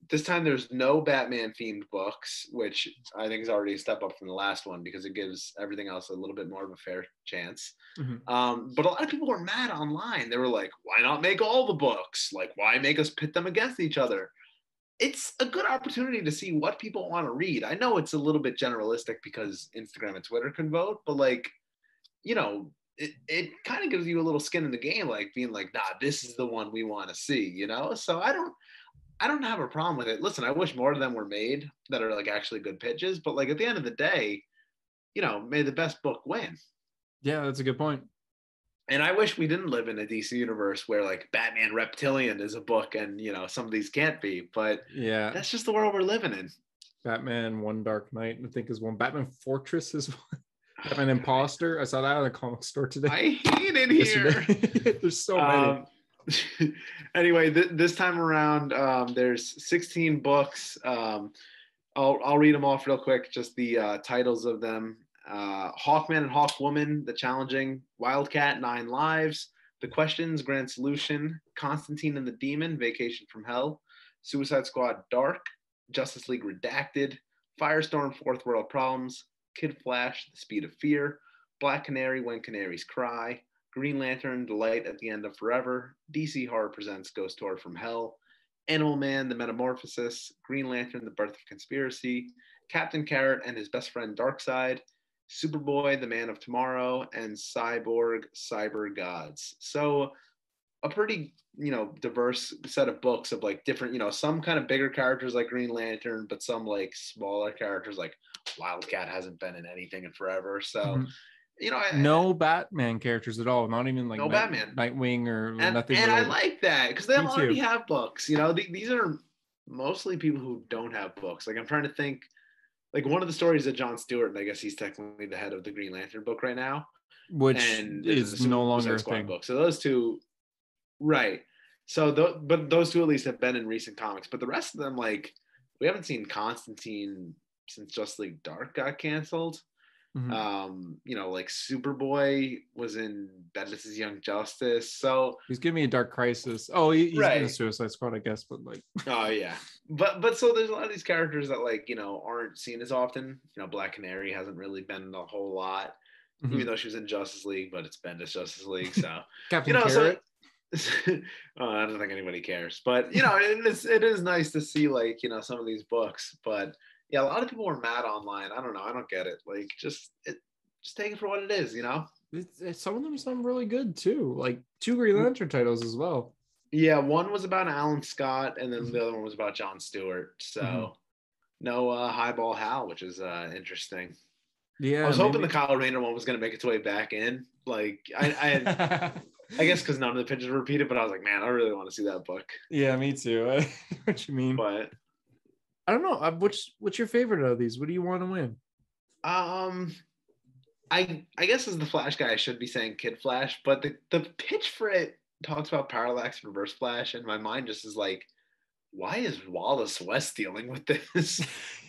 This time there's no Batman themed books, which I think is already a step up from the last one because it gives everything else a little bit more of a fair chance. But a lot of people were mad online. They were like, why not make all the books? Like, why make us pit them against each other? It's a good opportunity to see what people want to read. I know it's a little bit generalistic because Instagram and Twitter can vote, but like, you know, it kind of gives you a little skin in the game, like being like, nah, this is the one we want to see, you know? So I don't have a problem with it. Listen, I wish more of them were made that are like actually good pitches, but like at the end of the day, you know, may the best book win. Yeah, that's a good point. And I wish we didn't live in a DC universe where like Batman Reptilian is a book and, you know, some of these can't be, but yeah, that's just the world we're living in. Batman One Dark Knight, I think, is one. Batman Fortress is one. Batman Imposter. I saw that in a comic store today. I hate it here. There's so many. Anyway, this time around, there's 16 books. I'll read them off real quick, just the titles of them. Hawkman and Hawkwoman, The Challenging, Wildcat, 9 Lives, The Questions, Grand Solution, Constantine and the Demon, Vacation from Hell, Suicide Squad, Dark, Justice League Redacted, Firestorm, Fourth World Problems, Kid Flash, The Speed of Fear, Black Canary, When Canaries Cry, Green Lantern, The Light at the End of Forever, DC Horror Presents Ghost Horror from Hell, Animal Man, The Metamorphosis, Green Lantern, The Birth of Conspiracy, Captain Carrot and His Best Friend Darkseid, Superboy, The Man of Tomorrow, and Cyborg, Cyber Gods. So a pretty, you know, diverse set of books of like different, you know, some kind of bigger characters like Green Lantern, but some like smaller characters like Wildcat hasn't been in anything in forever. So you know, no Batman characters at all, not even like no Batman, Nightwing, or nothing. And related. I like that because they already have books. You know, these are mostly people who don't have books. Like I'm trying to think, like one of the stories that John Stewart, and I guess he's technically the head of the Green Lantern book right now, which is no longer a thing. Book. So those two, right? So but those two at least have been in recent comics. But the rest of them, like we haven't seen Constantine since Justice League Dark got canceled. You know, like Superboy was in Bendis' Young Justice, so he's giving me a Dark Crisis. Oh, he's in the Suicide Squad, I guess, but like, oh yeah, but so there's a lot of these characters that like, you know, aren't seen as often. You know, Black Canary hasn't really been a whole lot, even though she was in Justice League, but it's Bendis Justice League, so Captain Carrot. So, I don't think anybody cares, but you know, it is nice to see like, you know, some of these books, but. Yeah, a lot of people were mad online. I don't know. I don't get it. Like, just take it for what it is, you know? Some of them sound really good, too. Like, 2 Green Lantern titles as well. Yeah, one was about Alan Scott, and then the other one was about John Stewart. So, no Highball Hal, which is interesting. Yeah, I was hoping the Kyle Rayner one was going to make its way back in. Like, I I guess because none of the pictures were repeated, but I was like, man, I really want to see that book. Yeah, me too. I know what you mean. But I don't know. What's your favorite of these? What do you want to win? I guess as the Flash guy, I should be saying Kid Flash, but the pitch for it talks about Parallax, Reverse Flash, and my mind just is like, why is Wallace West dealing with this?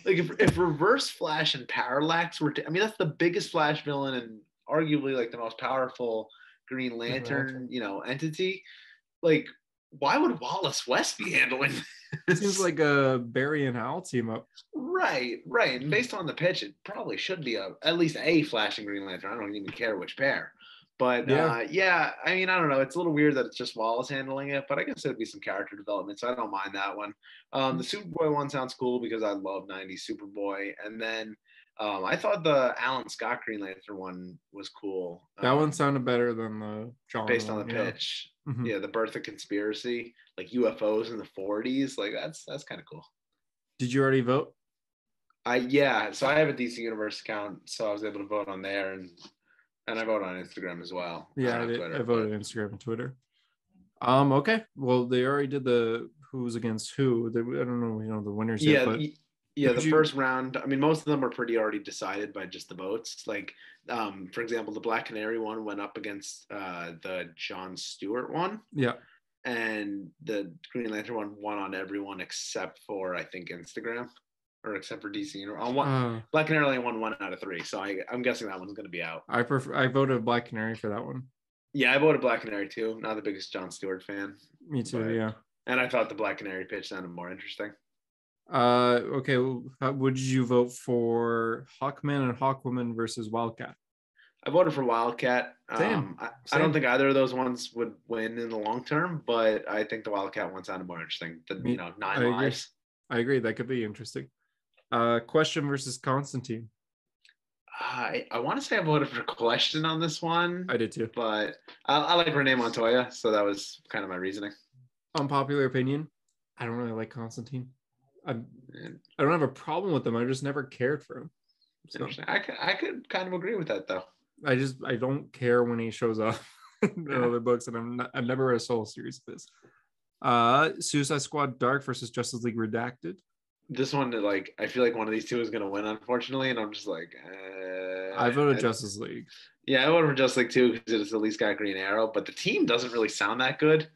Like, if Reverse Flash and Parallax were, I mean, that's the biggest Flash villain and arguably like the most powerful Green Lantern, you know, entity. Like, why would Wallace West be handling this? It seems like a Barry and Hal team up. Right. And based on the pitch, it probably should be at least a Flash and Green Lantern. I don't even care which pair. But I mean, I don't know. It's a little weird that it's just Wallace handling it, but I guess there'd be some character development, so I don't mind that one. The Superboy one sounds cool because I love 90s Superboy. And then I thought the Alan Scott Green Lantern one was cool. That one sounded better than the John based on the pitch. Mm-hmm. Yeah, the birth of conspiracy, like UFOs in the 40s. Like that's kind of cool. Did you already vote? So I have a DC Universe account, so I was able to vote on there, and I vote on Instagram as well. Yeah, I voted on Instagram and Twitter. Okay. Well, they already did the who's against who. I don't know, the winners yet, but first round, I mean, most of them are pretty already decided by just the votes. Like, for example, the Black Canary one went up against the John Stewart one. Yeah. And the Green Lantern one won on everyone except for, I think, Instagram, or except for DC. Black Canary only won 1 out of 3. So I'm guessing that one's going to be out. I voted Black Canary for that one. Yeah, I voted Black Canary too. Not the biggest John Stewart fan. Me too, yeah. And I thought the Black Canary pitch sounded more interesting. Okay, how would you vote for Hawkman and Hawkwoman versus Wildcat? I voted for Wildcat. I don't think either of those ones would win in the long term, but I think the Wildcat one sounded more interesting than 9 lives. I agree. That could be interesting. Question versus Constantine. I want to say I voted for Question on this one. I did too, but I like Renee Montoya, so that was kind of my reasoning. Unpopular opinion: I don't really like Constantine. I don't have a problem with them. I just never cared for him. So. Interesting. I could kind of agree with that though. I don't care when he shows up in other books, and I've never read a solo series of his. Suicide Squad Dark versus Justice League Redacted. This one, like, I feel like one of these two is going to win, unfortunately, and I'm just like, I voted Justice League. Yeah, I voted for Justice League too because it's at least got Green Arrow, but the team doesn't really sound that good.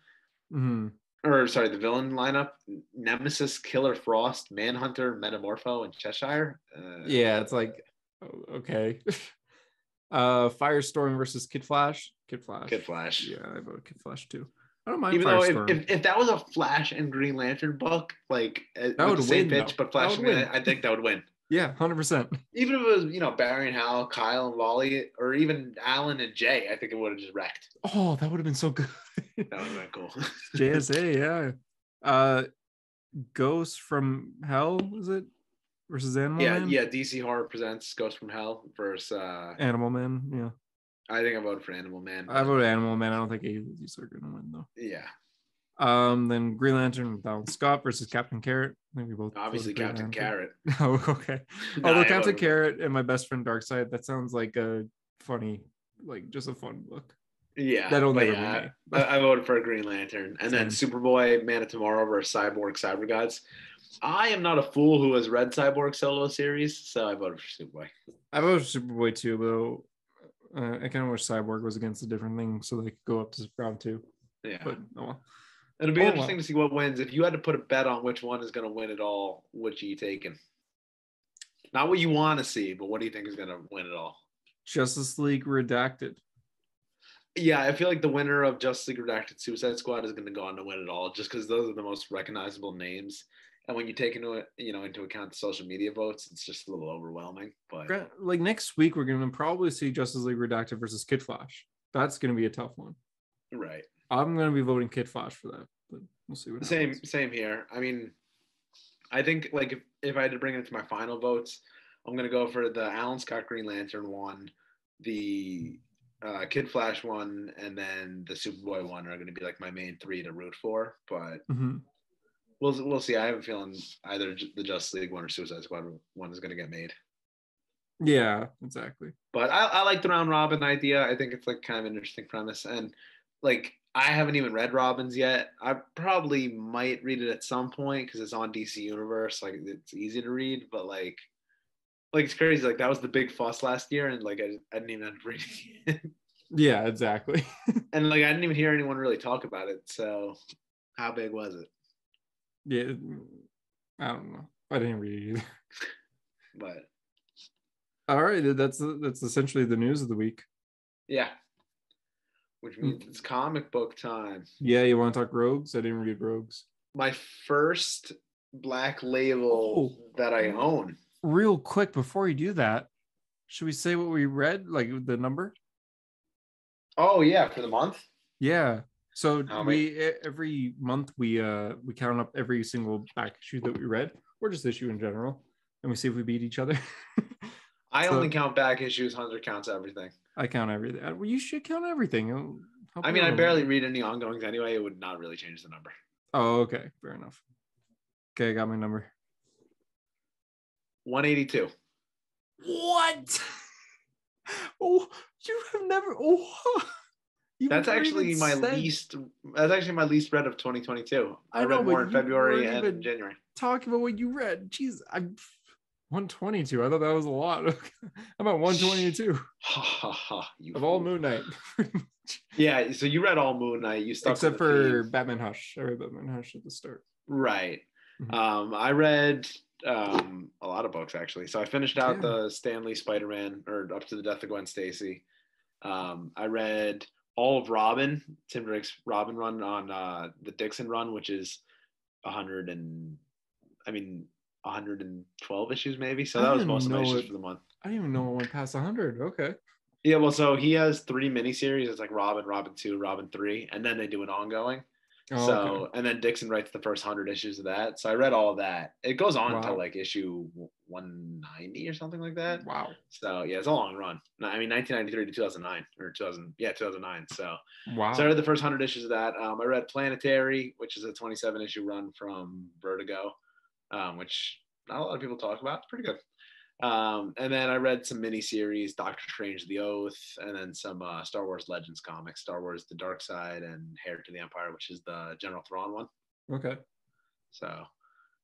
Mm-hmm. Or sorry, the villain lineup: Nemesis, Killer Frost, Manhunter, Metamorpho, and Cheshire. Yeah, it's like, okay. Firestorm versus Kid Flash. Kid Flash. Yeah, I voted Kid Flash too. I don't mind. Even Firestorm. Though if that was a Flash and Green Lantern book, like that would the same pitch, but Flash and Green, I think that would win. Yeah, 100%. Even if it was, Barry and Hal, Kyle and Wally, or even Alan and Jay, I think it would have just wrecked. Oh, that would have been so good. That would have been cool. JSA, yeah. Ghost from Hell, was it? Versus Animal Man? Yeah, DC Horror Presents Ghost from Hell versus... Animal Man, yeah. I think I voted for Animal Man. I voted Animal Man. I don't think these are going to win, though. Yeah. Then Green Lantern with Alan Scott versus Captain Carrot. I think we both obviously Captain Carrot. Oh, okay. Nah, although Captain Carrot and My Best Friend Darkseid, that sounds like a funny, like just a fun book. Yeah, that'll never be me. I voted for a Green Lantern, and then Superboy, Man of Tomorrow versus Cyborg, Cyber Gods. I am not a fool who has read Cyborg solo series, so I voted for Superboy. I voted for Superboy too, though. I kind of wish Cyborg was against a different thing so they could go up to round 2. Yeah, but no. Well. It'll be interesting to see what wins. If you had to put a bet on which one is going to win it all, which are you taking? Not what you want to see, but what do you think is going to win it all? Justice League Redacted. Yeah, I feel like the winner of Justice League Redacted Suicide Squad is going to go on to win it all just because those are the most recognizable names. And when you take into account the social media votes, it's just a little overwhelming. But like next week, we're going to probably see Justice League Redacted versus Kid Flash. That's going to be a tough one. Right. I'm going to be voting Kid Flash for that, but we'll see what happens. Same here. I mean, I think like if I had to bring it to my final votes, I'm going to go for the Alan Scott Green Lantern one, the Kid Flash one, and then the Superboy one are going to be like my main 3 to root for, but we'll see. I have a feeling either the Justice League one or Suicide Squad one is going to get made. Yeah, exactly. But I like the round robin idea. I think it's like kind of an interesting premise, and like, I haven't even read Robins yet. I probably might read it at some point because it's on DC Universe. Like, it's easy to read, but like it's crazy. Like, that was the big fuss last year, and like I didn't even have to read it. Yeah, exactly. And like, I didn't even hear anyone really talk about it. So, how big was it? Yeah, I don't know. I didn't read it either. But all right, that's essentially the news of the week. Yeah. Which means it's comic book time. Yeah, you want to talk Rogues? I didn't read Rogues. My first Black Label that I own. Real quick, before you do that, should we say what we read, like the number? Oh, yeah, for the month? Yeah. So every month we count up every single back issue that we read, or just issue in general, and we see if we beat each other. I only count back issues. Hunter counts everything. I count everything. Well, you should count everything. I mean, I barely read any ongoings anyway. It would not really change the number. Oh, okay. Fair enough. Okay, I got my number. 182. What? Oh, you have never... Oh, that's actually my least read of 2022. I read more in February and January. Talk about what you read. Jeez, I'm... 122. I thought that was a lot. How about 122? Of all Moon Knight. Yeah, so you read all Moon Knight. You stuck except for Batman Hush. I read Batman Hush at the start. Right. Mm-hmm. I read a lot of books actually. So I finished out the Stan Lee Spider-Man, or Up to the Death of Gwen Stacy. I read all of Robin, Tim Drake's Robin run on the Dixon run, which is 112 issues maybe, so that was most of my issues for the month. I didn't even know it went past 100. Okay. Yeah, well, so he has 3 miniseries. It's like Robin, Robin 2, Robin 3, and then they do an ongoing. Oh, so okay. And then Dixon writes the first 100 issues of that, so I read all of that. It goes on to like issue 190 or something like that. Wow. So yeah, it's a long run. I mean, 1993 to 2009 or 2009. So wow. So I read the first 100 issues of that. I read Planetary, which is a 27 issue run from Vertigo, which not a lot of people talk about. It's pretty good. And then I read some miniseries, Doctor Strange, The Oath, and then some Star Wars Legends comics, Star Wars, The Dark Side, and Heir to the Empire, which is the General Thrawn one. Okay. So,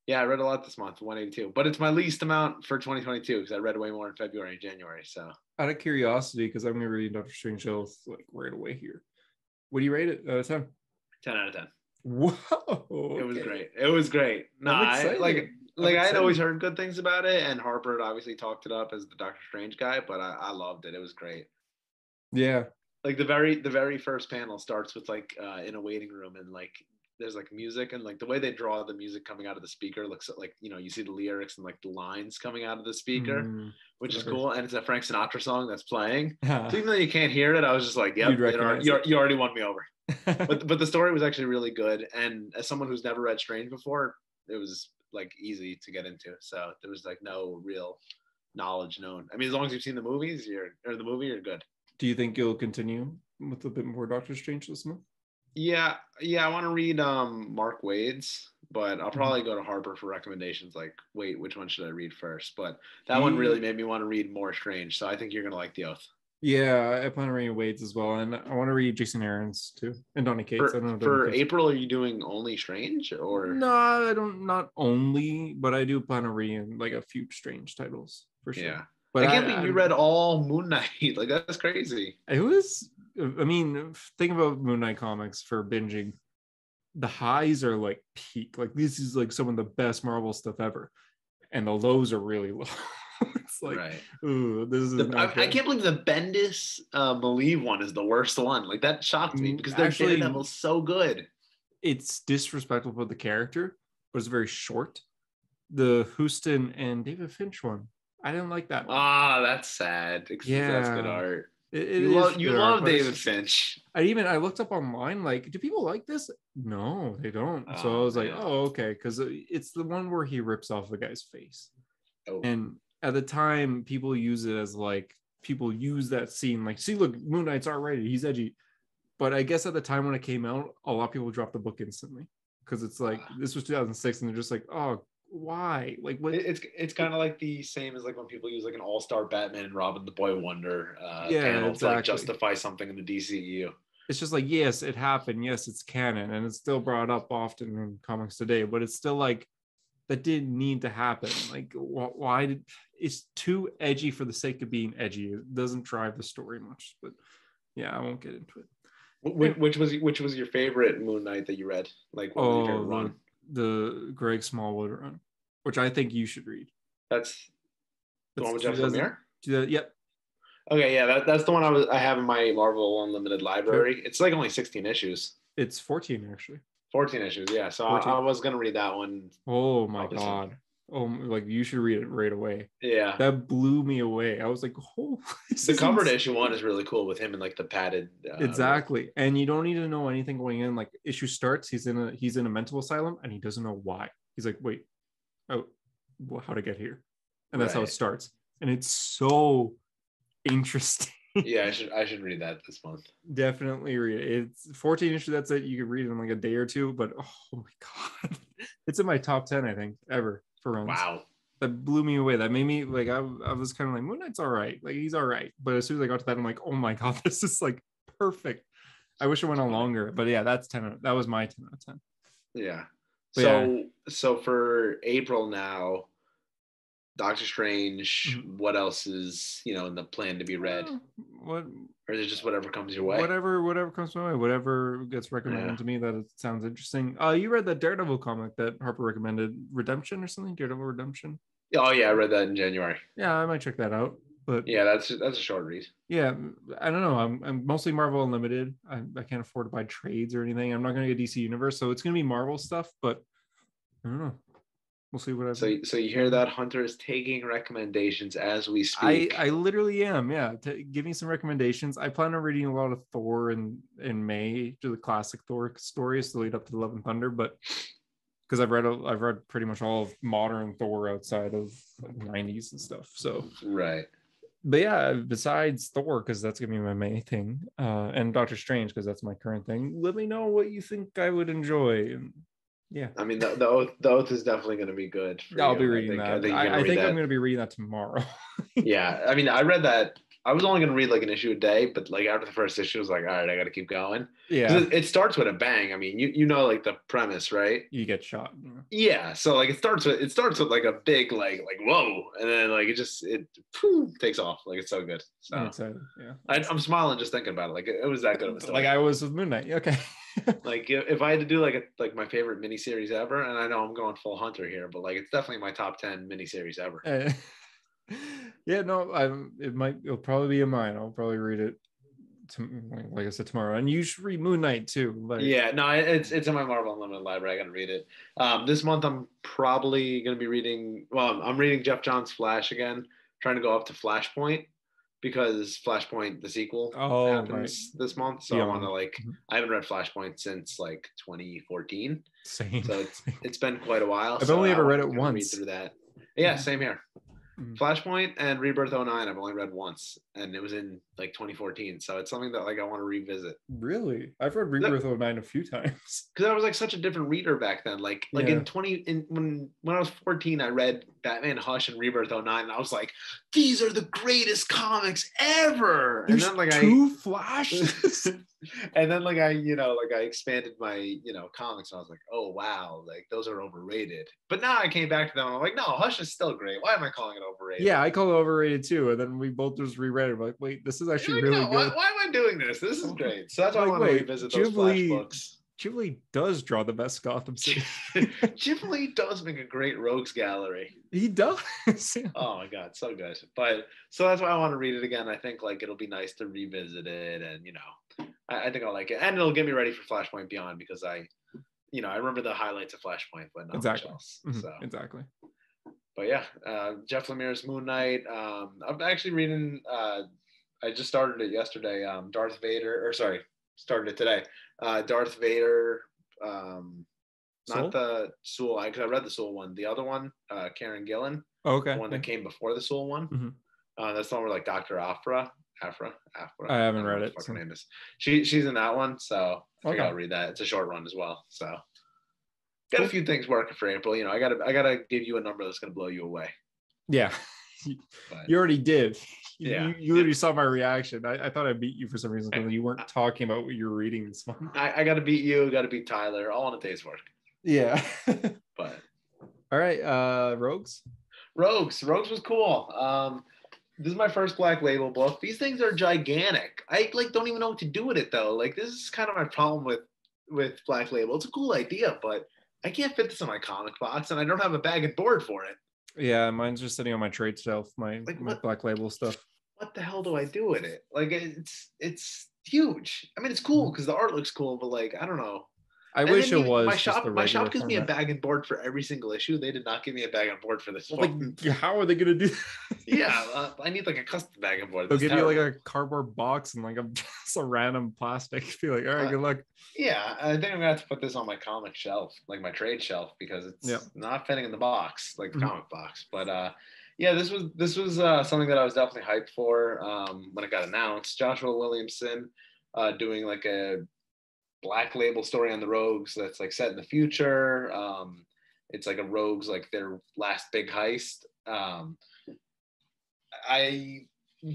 yeah, I read a lot this month, 182. But it's my least amount for 2022 because I read way more in February and January. So, out of curiosity, because I'm going to read Doctor Strange, The Oath like right away here. What do you rate it out of 10? 10 out of 10. Whoa! Okay. It was great. It was great. No, I had always heard good things about it, and Harper had obviously talked it up as the Doctor Strange guy, but I loved it. It was great. Yeah. Like the very first panel starts with like in a waiting room, and like there's like music, and like the way they draw the music coming out of the speaker looks like, you know, you see the lyrics and like the lines coming out of the speaker, which is cool. And it's a Frank Sinatra song that's playing. So even though you can't hear it, I was just like, yep, you already won me over. but the story was actually really good, and as someone who's never read Strange before, it was like easy to get into. So there was like no real knowledge known. I mean, as long as you've seen the movies, you're good. Do you think you'll continue with a bit more Doctor Strange this month? Yeah, I want to read Mark Waid's, but I'll probably go to Harper for recommendations. Like, wait, which one should I read first? But that one really made me want to read more Strange. So I think you're gonna like The Oath. Yeah, I plan on reading Wade's as well, and I want to read Jason Aaron's too, and Donny Cates. I don't know for April. Are you doing only Strange, or no? I don't, not only, but I do plan on reading like a few Strange titles for sure. Yeah, but I can't believe you read all Moon Knight. Like, that's crazy. It was. I mean, think about Moon Knight comics for binging. The highs are like peak. Like, this is like some of the best Marvel stuff ever, and the lows are really low. It's like, right. Ooh, this is I can't believe the Bendis Believe one is the worst one. Like, that shocked me because their Daredevil was so good. It's disrespectful for the character, but it's very short. The Houston and David Finch one, I didn't like that one. Ah, that's sad. Yeah, that's good art. You love David Finch. I looked up online, like, do people like this? No, they don't. Oh, so I was like, oh, okay, because it's the one where he rips off the guy's face. Oh. And at the time, people use it as like, people use that scene like, see, look, Moon Knight's R-rated, he's edgy. But I guess at the time when it came out, a lot of people dropped the book instantly because it's like, this was 2006, and they're just like, oh, why? Like, what? It's kind of like the same as like when people use like an all-star Batman and Robin the Boy Wonder panel to like justify something in the DCEU. it's just like, yes, it happened. Yes, it's canon. And it's still brought up often in comics today, but it's still like, that didn't need to happen. Like, why did, it's too edgy for the sake of being edgy. It doesn't drive the story much, but yeah, I won't get into it. Which was your favorite Moon Knight that you read? Like, what was your favorite run? The Greg Smallwood run, which I think you should read. That's the one with Jeff Lemire? Yep. Okay, yeah, that's the one I have in my Marvel Unlimited library. Sure. It's like only 16 issues. It's 14, actually. 14 issues, yeah. So I was going to read that one. Oh, my God. Oh, like, you should read it right away. Yeah. That blew me away. I was like, oh. The cover to issue one is really cool with him and, like, the padded. Exactly. And you don't need to know anything going in. Like, issue starts, he's in a mental asylum, and he doesn't know why. He's like, wait, how to get here? And that's how it starts. And it's so interesting. Yeah, I should read that this month. Definitely read it. It's 14 issues. That's it. You can read it in like a day or two, but oh my God, it's in my top 10, I think, ever for runs. Wow, that blew me away. That made me like, I was kind of like, Moon Knight's all right, like he's all right, but as soon as I got to that, I'm like, oh my God, this is like perfect. I wish it went on longer, but yeah, that's 10. That was my 10 out of 10. Yeah. But so for April now, Doctor Strange, what else is, in the plan to be read? What, or is it just whatever comes your way? Whatever comes my way, whatever gets recommended to me that it sounds interesting. You read that Daredevil comic that Harper recommended, Redemption or something? Daredevil Redemption? Oh yeah, I read that in January. Yeah, I might check that out. But yeah, that's a short read. Yeah, I don't know. I'm mostly Marvel Unlimited. I can't afford to buy trades or anything. I'm not going to get DC Universe, so it's going to be Marvel stuff, but I don't know. We'll see what I do. So you hear that, Hunter is taking recommendations as we speak. I literally am, yeah. Give me some recommendations. I plan on reading a lot of Thor in May, to the classic Thor stories to lead up to Love and Thunder, but because I've read pretty much all of modern Thor outside of like, 90s and stuff. So right. But yeah, besides Thor, because that's gonna be my main thing, and Doctor Strange, because that's my current thing. Let me know what you think I would enjoy. Yeah, I mean the oath is definitely going to be good. I'll be reading that. I think I'm going to be reading that tomorrow. Yeah, I mean I read that. I was only going to read like an issue a day, but like after the first issue, I was like, all right, I got to keep going. Yeah, it starts with a bang. I mean, you know like the premise, right? You get shot. Yeah, so like it starts with like a big like whoa, and then like it poof, takes off. Like it's so good. So excited. Yeah, I'm smiling just thinking about it. Like it was that good of a story. Like I was with Moon Knight. Okay. Like if I had to do like my favorite miniseries ever, and I know I'm going full Hunter here, but like it's definitely my top 10 miniseries ever. Yeah, no, it'll probably be in mine. I'll probably read it like I said tomorrow, and you should read Moon Knight too. Like, yeah, no, it's in my Marvel Unlimited library. I gotta read it. This month I'm probably gonna be reading. Well, I'm reading Jeff Johns' Flash again, trying to go up to Flashpoint. Because Flashpoint, the sequel, happens this month, so yeah. I want to I haven't read Flashpoint since like 2014. Same. So it's been quite a while. I've only ever read it once. Read through that. Yeah, same here. Mm-hmm. Flashpoint and Rebirth 09, I've only read once, and it was in like 2014. So it's something that like I want to revisit. Really, I've read Rebirth 09 a few times. Because I was like such a different reader back then. When I was 14, I read Batman Hush and Rebirth 09, and I was like, these are the greatest comics ever. There's and then like two Flashes. And then like I expanded my comics, and I was like, oh wow, like those are overrated. But now I came back to them, and I'm like, no, Hush is still great. Why am I calling it overrated? Yeah, I call it overrated too. And then we both just reread it. We're like, wait, this is actually really good. Why am I doing this? This is great. So that's why I want to revisit those Flash books. Ghibli does draw the best Gotham City. Ghibli does make a great rogues gallery. He does. Oh my God, so good. But so that's why I want to read it again. I think like it'll be nice to revisit it, and I think I'll like it, and it'll get me ready for Flashpoint Beyond because I remember the highlights of Flashpoint, but not much else. Mm-hmm. So exactly. But yeah, Jeff Lemire's Moon Knight. I'm actually reading. I just started it yesterday. Started it today. Darth Vader, not the Sewell, because I read the Sewell one. The other one, Karen Gillan, the one that came before the Sewell one. Mm-hmm. That's the one where like Dr. Afra. I haven't read it. What her name is. She's in that one, so I think I'll read that. It's a short run as well. So got a few things working for April. I gotta give you a number that's gonna blow you away. Yeah, you already did. Yeah, you literally saw my reaction. I thought I beat you for some reason. You weren't talking about what you were reading this month. I got to beat you. Got to beat Tyler. All on a day's work. Yeah. But all right, Rogues. Rogues was cool. This is my first Black Label book. These things are gigantic. I don't even know what to do with it though. This is kind of my problem with Black Label. It's a cool idea, but I can't fit this in my comic box, and I don't have a bag and board for it. Yeah, mine's just sitting on my trade shelf, my Black Label stuff. What the hell do I do with it? It's huge. I mean, it's cool because the art looks cool, but I don't know. I wish it was. My shop gives me a bag and board for every single issue. They did not give me a bag and board for this one. How are they gonna do that? Yeah, I need a custom bag and board. They'll give you a cardboard box and just a random plastic. Be all right, good luck. Yeah, I think I'm gonna have to put this on my comic shelf, my trade shelf, because it's not fitting in the box, the comic box. But yeah, this was something that I was definitely hyped for when it got announced. Joshua Williamson doing a Black Label story on the Rogues that's set in the future. It's a Rogues their last big heist. I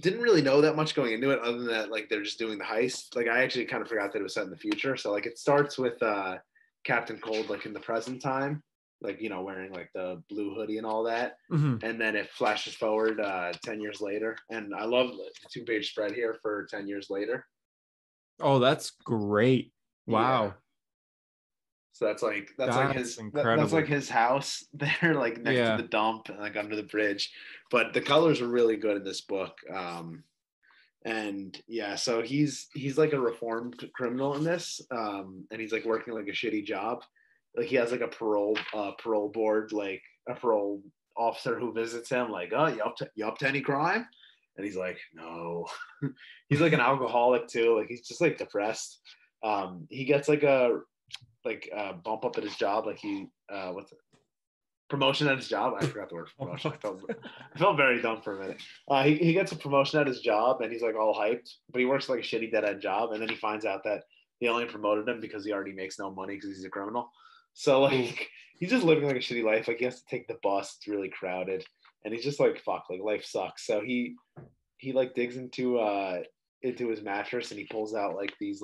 didn't really know that much going into it, other than that they're just doing the heist. I actually kind of forgot that it was set in the future. So it starts with Captain Cold in the present time, wearing the blue hoodie and all that. Mm-hmm. And then it flashes forward 10 years later, and I love the 2-page spread here for 10 years later. Oh, that's great. Wow. Yeah. So that's his house there, next to the dump and under the bridge. But the colors are really good in this book. And yeah, so he's a reformed criminal in this. And he's working a shitty job. He has a parole board, a parole officer who visits him, oh, you up to any crime? And he's no. He's an alcoholic too. He's just depressed. He gets a bump up at his job. Promotion at his job. I forgot the word promotion. I felt very dumb for a minute. He gets a promotion at his job, and he's all hyped, but he works a shitty dead end job. And then he finds out that they only promoted him because he already makes no money because he's a criminal. So he's just living a shitty life. He has to take the bus. It's really crowded. And he's just fuck, life sucks. So he digs into his mattress, and he pulls out these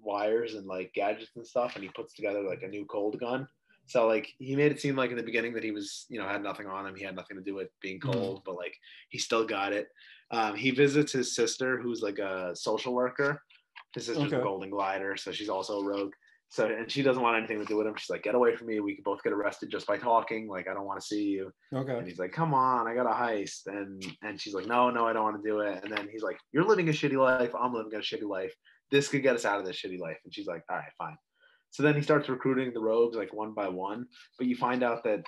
wires and gadgets and stuff, and he puts together a new cold gun. So he made it seem in the beginning that he was had nothing on him, he had nothing to do with being cold, but he still got it. He visits his sister, who's a social worker. His sister's a Golden Glider, so she's also a rogue. So and she doesn't want anything to do with him. She's get away from me. We could both get arrested just by talking. I don't want to see you. Okay. And he's come on, I got a heist. And she's no, I don't want to do it. And then he's you're living a shitty life. I'm living a shitty life. This could get us out of this shitty life. And she's all right, fine. So then he starts recruiting the rogues one by one. But you find out that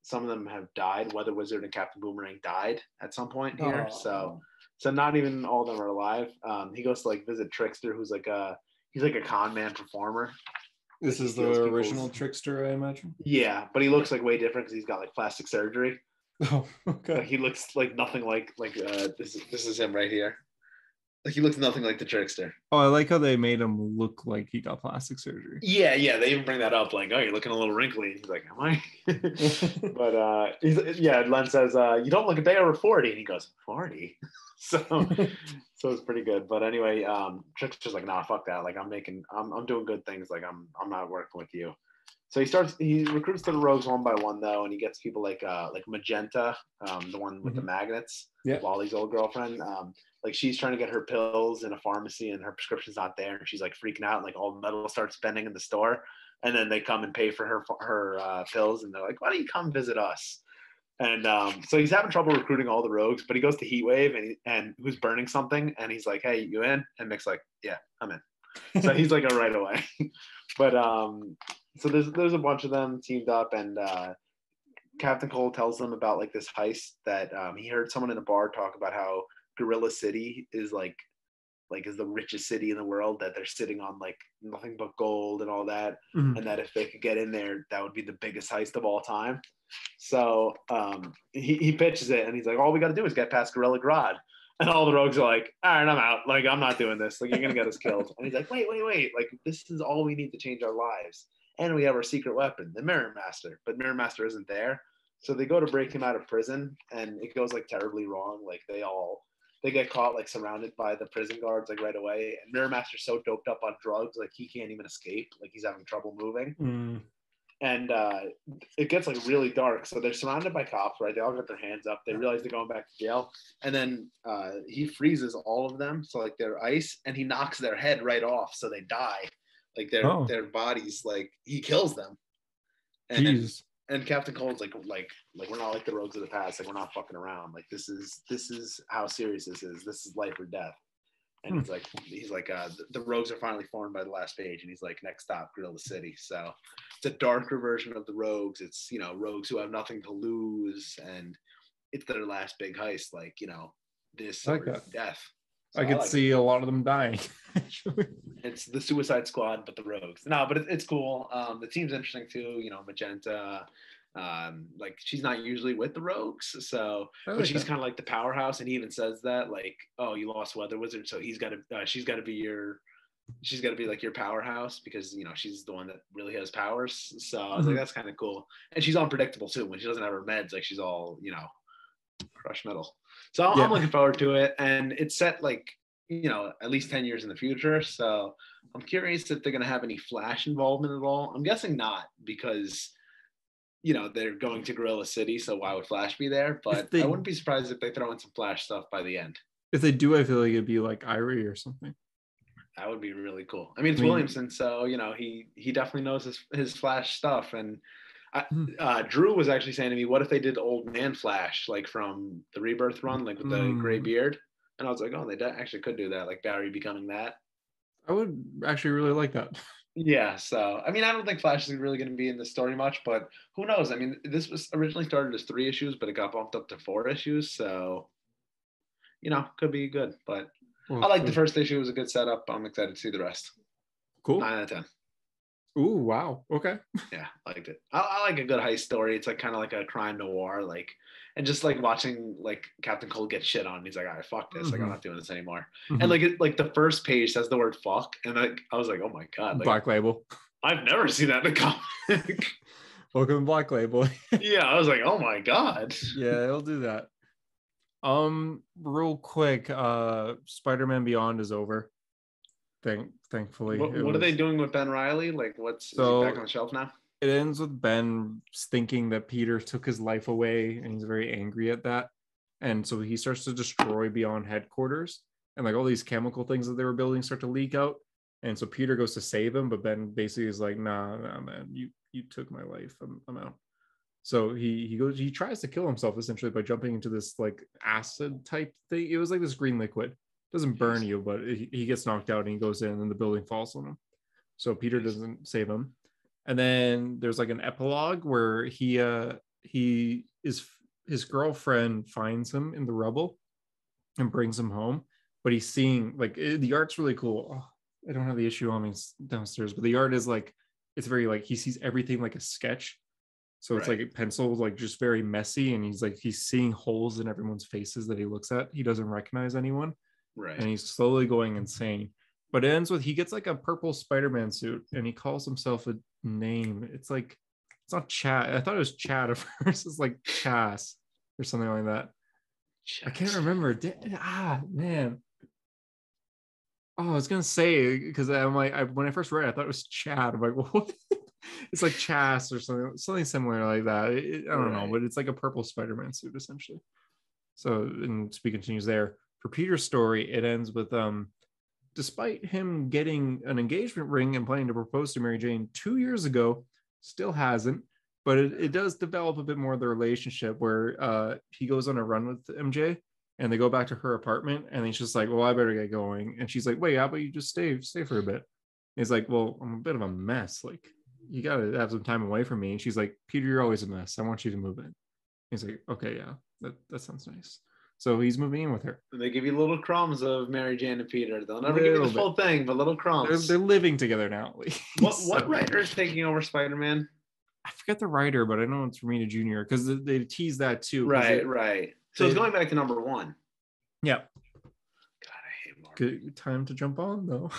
some of them have died. Weather Wizard and Captain Boomerang died at some point here. Oh. So not even all of them are alive. He goes to visit Trickster, who's he's a con man performer. This is the original Trickster, I imagine. Yeah, but he looks way different because he's got plastic surgery. Oh, okay. He looks nothing this is him right here. He looks nothing like the Trickster. Oh, I like how they made him look like he got plastic surgery. Yeah, they even bring that up. Oh, you're looking a little wrinkly. He's am I? But Len says, you don't look a day over 40. And he goes, 40? So it's pretty good. But anyway, Trickster's nah, fuck that. I'm doing good things. I'm not working with you. So he recruits the rogues one by one though, and he gets people Magenta, the one with the magnets, Wally's old girlfriend. She's trying to get her pills in a pharmacy, and her prescription's not there, and she's freaking out, all metal starts bending in the store, and then they come and pay for her pills, and they're why don't you come visit us? And so he's having trouble recruiting all the rogues, but he goes to Heatwave and who's burning something, and he's hey, you in? And Mick's yeah, I'm in. So he's oh, right away. But so there's a bunch of them teamed up, and Captain Cole tells them about this heist that he heard someone in a bar talk about how Gorilla City is is the richest city in the world, that they're sitting on nothing but gold and all that, and that if they could get in there, that would be the biggest heist of all time. So he pitches it, and he's all we got to do is get past Gorilla Grodd. And all the rogues are all right, I'm out. I'm not doing this. You're going to get us killed. And he's wait. This is all we need to change our lives. And we have our secret weapon, the Mirror Master. But Mirror Master isn't there. So they go to break him out of prison, and it goes terribly wrong. They all they get caught like surrounded by the prison guards like right away, and Mirror Master's so doped up on drugs like he can't even escape, like he's having trouble moving. And it gets like really dark. So they're surrounded by cops, right? They all got their hands up. They realize they're going back to jail. And then he freezes all of them. So like they're ice, and he knocks their head right off. So they die. Like their bodies, like he kills them. And jeez. And Captain Cole's like we're not like the rogues of the past. Like we're not fucking around. Like this is how serious this is. This is life or death. And he's like, the rogues are finally formed by the last page. And he's like, next stop, Gorilla City. So it's a darker version of the rogues. It's, you know, rogues who have nothing to lose. And it's their last big heist. Like, you know, this like death. So I could see a lot of them dying. It's the Suicide Squad, but the rogues. No, but it's cool. The team's interesting too. You know, Magenta. Like she's not usually with the rogues, so but she's kind of like the powerhouse, and he even says that, like, oh, you lost Weather Wizard, so she's got to be like your powerhouse, because, you know, she's the one that really has powers. So I was like, that's kind of cool. And she's unpredictable too. When she doesn't have her meds, like she's all, you know, crushed metal. So I'm looking forward to it, and it's set like, you know, at least 10 years in the future. So I'm curious if they're gonna have any Flash involvement at all. I'm guessing not, because, you know, they're going to Gorilla City, so why would Flash be there? But I wouldn't be surprised if they throw in some Flash stuff by the end. If they do, I feel like it'd be like Irie or something. That would be really cool. I mean, it's Williamson, so, you know, he definitely knows his Flash stuff. And Drew was actually saying to me, what if they did Old Man Flash, like from the Rebirth run, like with the gray beard? And I was like, oh, they actually could do that, like Barry becoming that. I would actually really like that. Yeah, so I mean, I don't think Flash is really going to be in the story much, but who knows? I mean, this was originally started as 3 issues, but it got bumped up to 4 issues, so, you know, could be good. But I like the first issue; it was a good setup. I'm excited to see the rest. Cool. 9 out of 10. Ooh, wow. Okay. Yeah, I liked it. I like a good heist story. It's like kind of like a crime noir, like, and just like watching like Captain Cole get shit on. He's like, all right, fuck this. Like, I'm not doing this anymore. And like, it, like the first page says the word fuck, and I was like, oh my god, like, Black Label. I've never seen that in a comic. Welcome to Black Label. Yeah, I was like, oh my god. Yeah, it'll do that. Real quick, Spider-Man Beyond is over. Thankfully. What are they doing with Ben Reilly? Like, is he back on the shelf now? It ends with Ben thinking that Peter took his life away, and he's very angry at that. And so he starts to destroy Beyond headquarters, and like all these chemical things that they were building start to leak out. And so Peter goes to save him, but Ben basically is like, nah, man, you took my life. I'm out. So he tries to kill himself essentially by jumping into this like acid type thing. It was like this green liquid. Doesn't burn you, but he gets knocked out, and he goes in, and the building falls on him. So Peter doesn't save him. And then there's like an epilogue where his girlfriend finds him in the rubble and brings him home. But he's seeing like the art's really cool. Oh, I don't have the issue on me downstairs, but the art is like, it's very like he sees everything like a sketch. So it's like a pencil, like just very messy, and he's seeing holes in everyone's faces that he looks at. He doesn't recognize anyone. Right. And he's slowly going insane. But it ends with he gets like a purple Spider-Man suit, and he calls himself a name. It's like, it's not Chad. I thought it was Chad at first. It's like Chas or something like that. Chas. I can't remember. Man. Oh, I was gonna say, because I'm like, when I first read it, I thought it was Chad. I'm like, what? It's like Chas or something similar like that. I don't know, but it's like a purple Spider-Man suit essentially. So, and speak continues there. For Peter's story, it ends with despite him getting an engagement ring and planning to propose to Mary Jane 2 years ago, still hasn't, but it does develop a bit more of the relationship where he goes on a run with MJ, and they go back to her apartment, and he's just like, well, I better get going. And she's like, wait, how about you just stay for a bit? And he's like, well, I'm a bit of a mess. Like, you gotta have some time away from me. And she's like, Peter, you're always a mess. I want you to move in. And he's like, okay, yeah, that sounds nice. So he's moving in with her. They give you little crumbs of Mary Jane and Peter. They'll never give you the full thing, but little crumbs. They're living together now. What writer is taking over Spider-Man? I forget the writer, but I know it's Romita Jr. because they tease that too. Right. So it's going back to #1. Yeah. God, I hate Marvel. Good time to jump on though.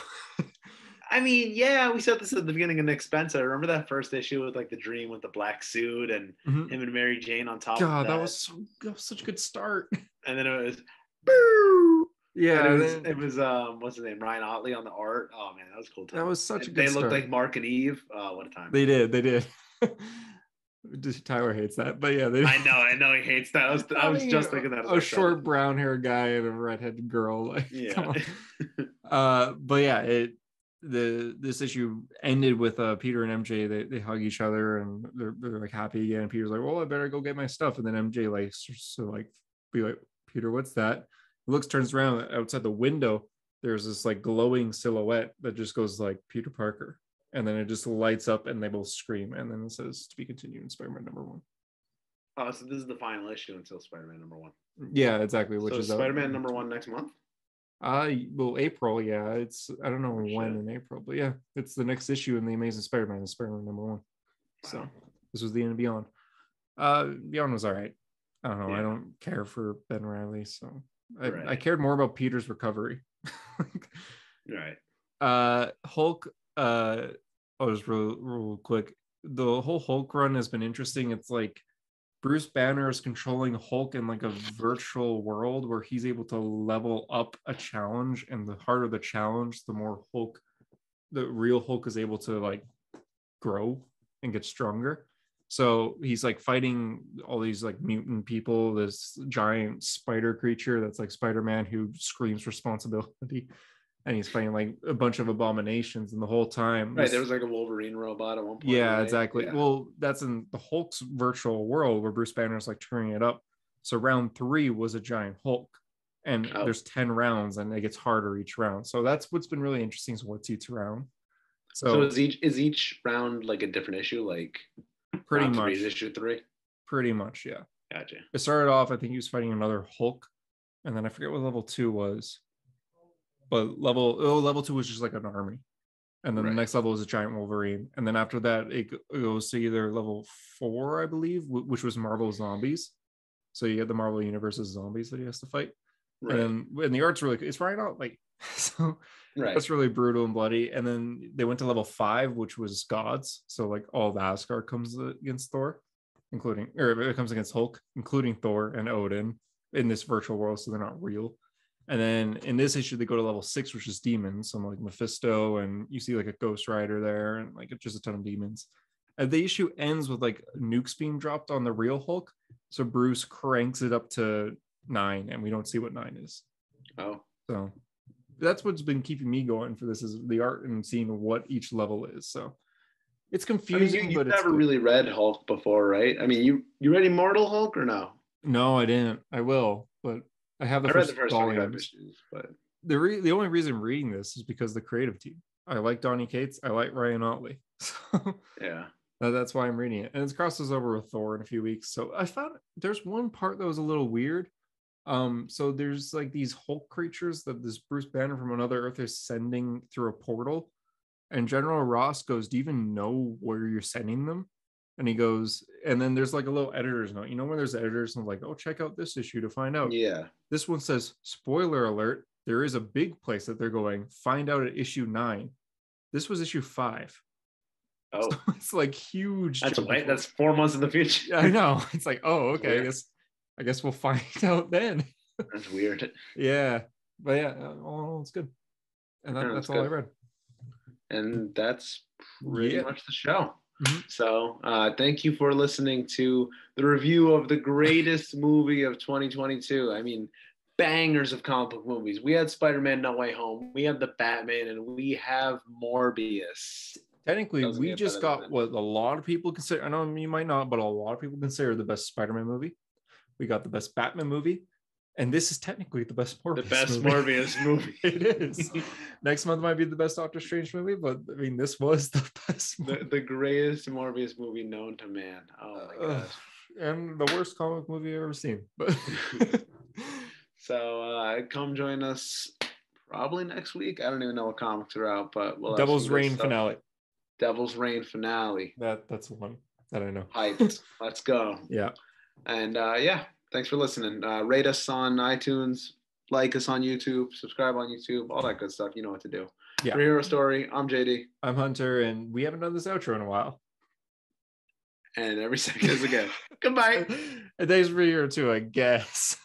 I mean, yeah, we said this at the beginning of Nick Spencer. Remember that first issue with like the dream with the black suit and him and Mary Jane on top of that? God, that was such a good start. And then it was, boo! Yeah, it was what's his name, Ryan Otley on the art. Oh man, that was a cool time. That was such a good. They looked like Mark and Eve. What a time! They did. Just Tyler hates that, but yeah, I know he hates that. I was just thinking that. A short brown haired guy and a redheaded girl. Like, yeah. Come on. But yeah, this issue ended with Peter and MJ. They hug each other and they're like happy again. And Peter's like, well, I better go get my stuff, and then MJ like be like, Peter, what's that? Looks, turns around, outside the window there's this like glowing silhouette that just goes like Peter Parker, and then it just lights up and they both scream, and then it says to be continued in Spider-Man #1. Oh, so this is the final issue until Spider-Man #1. Yeah, exactly. Which so is Spider-Man #1 next month. Well, April. Yeah, it's I don't know when in April, but yeah, it's the next issue in the Amazing Spider-Man is Spider-Man #1. Wow. So this was the end of Beyond. Beyond was all right. I don't know. Yeah. I don't care for Ben Reilly, so. Right. I cared more about Peter's recovery. Right. Hulk. I'll just real quick. The whole Hulk run has been interesting. It's like Bruce Banner is controlling Hulk in like a virtual world where he's able to level up a challenge, and the harder the challenge, the more Hulk, the real Hulk, is able to like grow and get stronger. So he's like fighting all these like mutant people, this giant spider creature that's like Spider-Man who screams responsibility. And he's fighting like a bunch of abominations. And the whole time. Right. There was like a Wolverine robot at one point. Yeah, right? Exactly. Yeah. Well, that's in the Hulk's virtual world where Bruce Banner's like turning it up. So round 3 was a giant Hulk. And there's 10 rounds and it gets harder each round. So that's what's been really interesting is what's each round. So is each round like a different issue? Like. Pretty much issue 3. Pretty much, yeah. Gotcha. It started off, I think he was fighting another Hulk, and then I forget what level 2 was. But level 2 was just like an army, and then the next level was a giant Wolverine, and then after that it goes to either level 4, I believe, which was Marvel Zombies. So you get the Marvel Universe's zombies that he has to fight. Right. And the art's really it's right out like so. Right. That's really brutal and bloody. And then they went to level 5, which was gods. So like all the Asgard comes against Thor, including Thor and Odin in this virtual world. So they're not real. And then in this issue, they go to level 6, which is demons. So like Mephisto, and you see like a Ghost Rider there, and like just a ton of demons. And the issue ends with like nukes being dropped on the real Hulk. So Bruce cranks it up to 9, and we don't see what 9 is. Oh, so. That's what's been keeping me going for this is the art and seeing what each level is. So it's confusing. I mean, you've never really read Hulk before, right? I mean, you read Immortal Hulk or no? No, I didn't. I will, but I have the first volume. But the only reason I'm reading this is because the creative team. I like Donny Cates. I like Ryan Otley. So yeah, that's why I'm reading it. And it crosses over with Thor in a few weeks. So I found there's one part that was a little weird. So there's like these Hulk creatures that this Bruce Banner from another Earth is sending through a portal, and General Ross goes, do you even know where you're sending them? And he goes, and then there's like a little editor's note, you know, when there's editors and like, oh, check out this issue to find out. Yeah, this one says spoiler alert, there is a big place that they're going, find out at issue 9. This was issue 5. Oh, so it's like huge. That's 4 months in the future. I know, it's like, oh, okay, yeah. I guess we'll find out then. That's weird. Yeah. But yeah, all in all, it's good. And that's all good. I read. And that's pretty much the show. Mm-hmm. So thank you for listening to the review of the greatest movie of 2022. I mean, bangers of comic book movies. We had Spider-Man No Way Home. We have the Batman, and we have Morbius. Technically, we just got what a lot of people consider. I know you might not, but a lot of people consider the best Spider-Man movie. We got the best Batman movie, and this is technically the best Morbius movie. The best Morbius movie. It is. Next month might be the best Doctor Strange movie, but I mean, this was the best movie. The greatest Morbius movie known to man. Oh my gosh. And the worst comic movie I've ever seen. But so come join us probably next week. I don't even know what comics are out, but we'll Devil's Reign finale. Devil's Reign finale. That's the one that I know. Hyped. Let's go. Yeah. And yeah, thanks for listening. Rate us on iTunes, like us on YouTube, subscribe on YouTube, all that good stuff. You know what to do. Yeah. For Hero Story, I'm JD. I'm Hunter, and we haven't done this outro in a while. And every second is a gift. Goodbye. And thanks for Hero 2, I guess.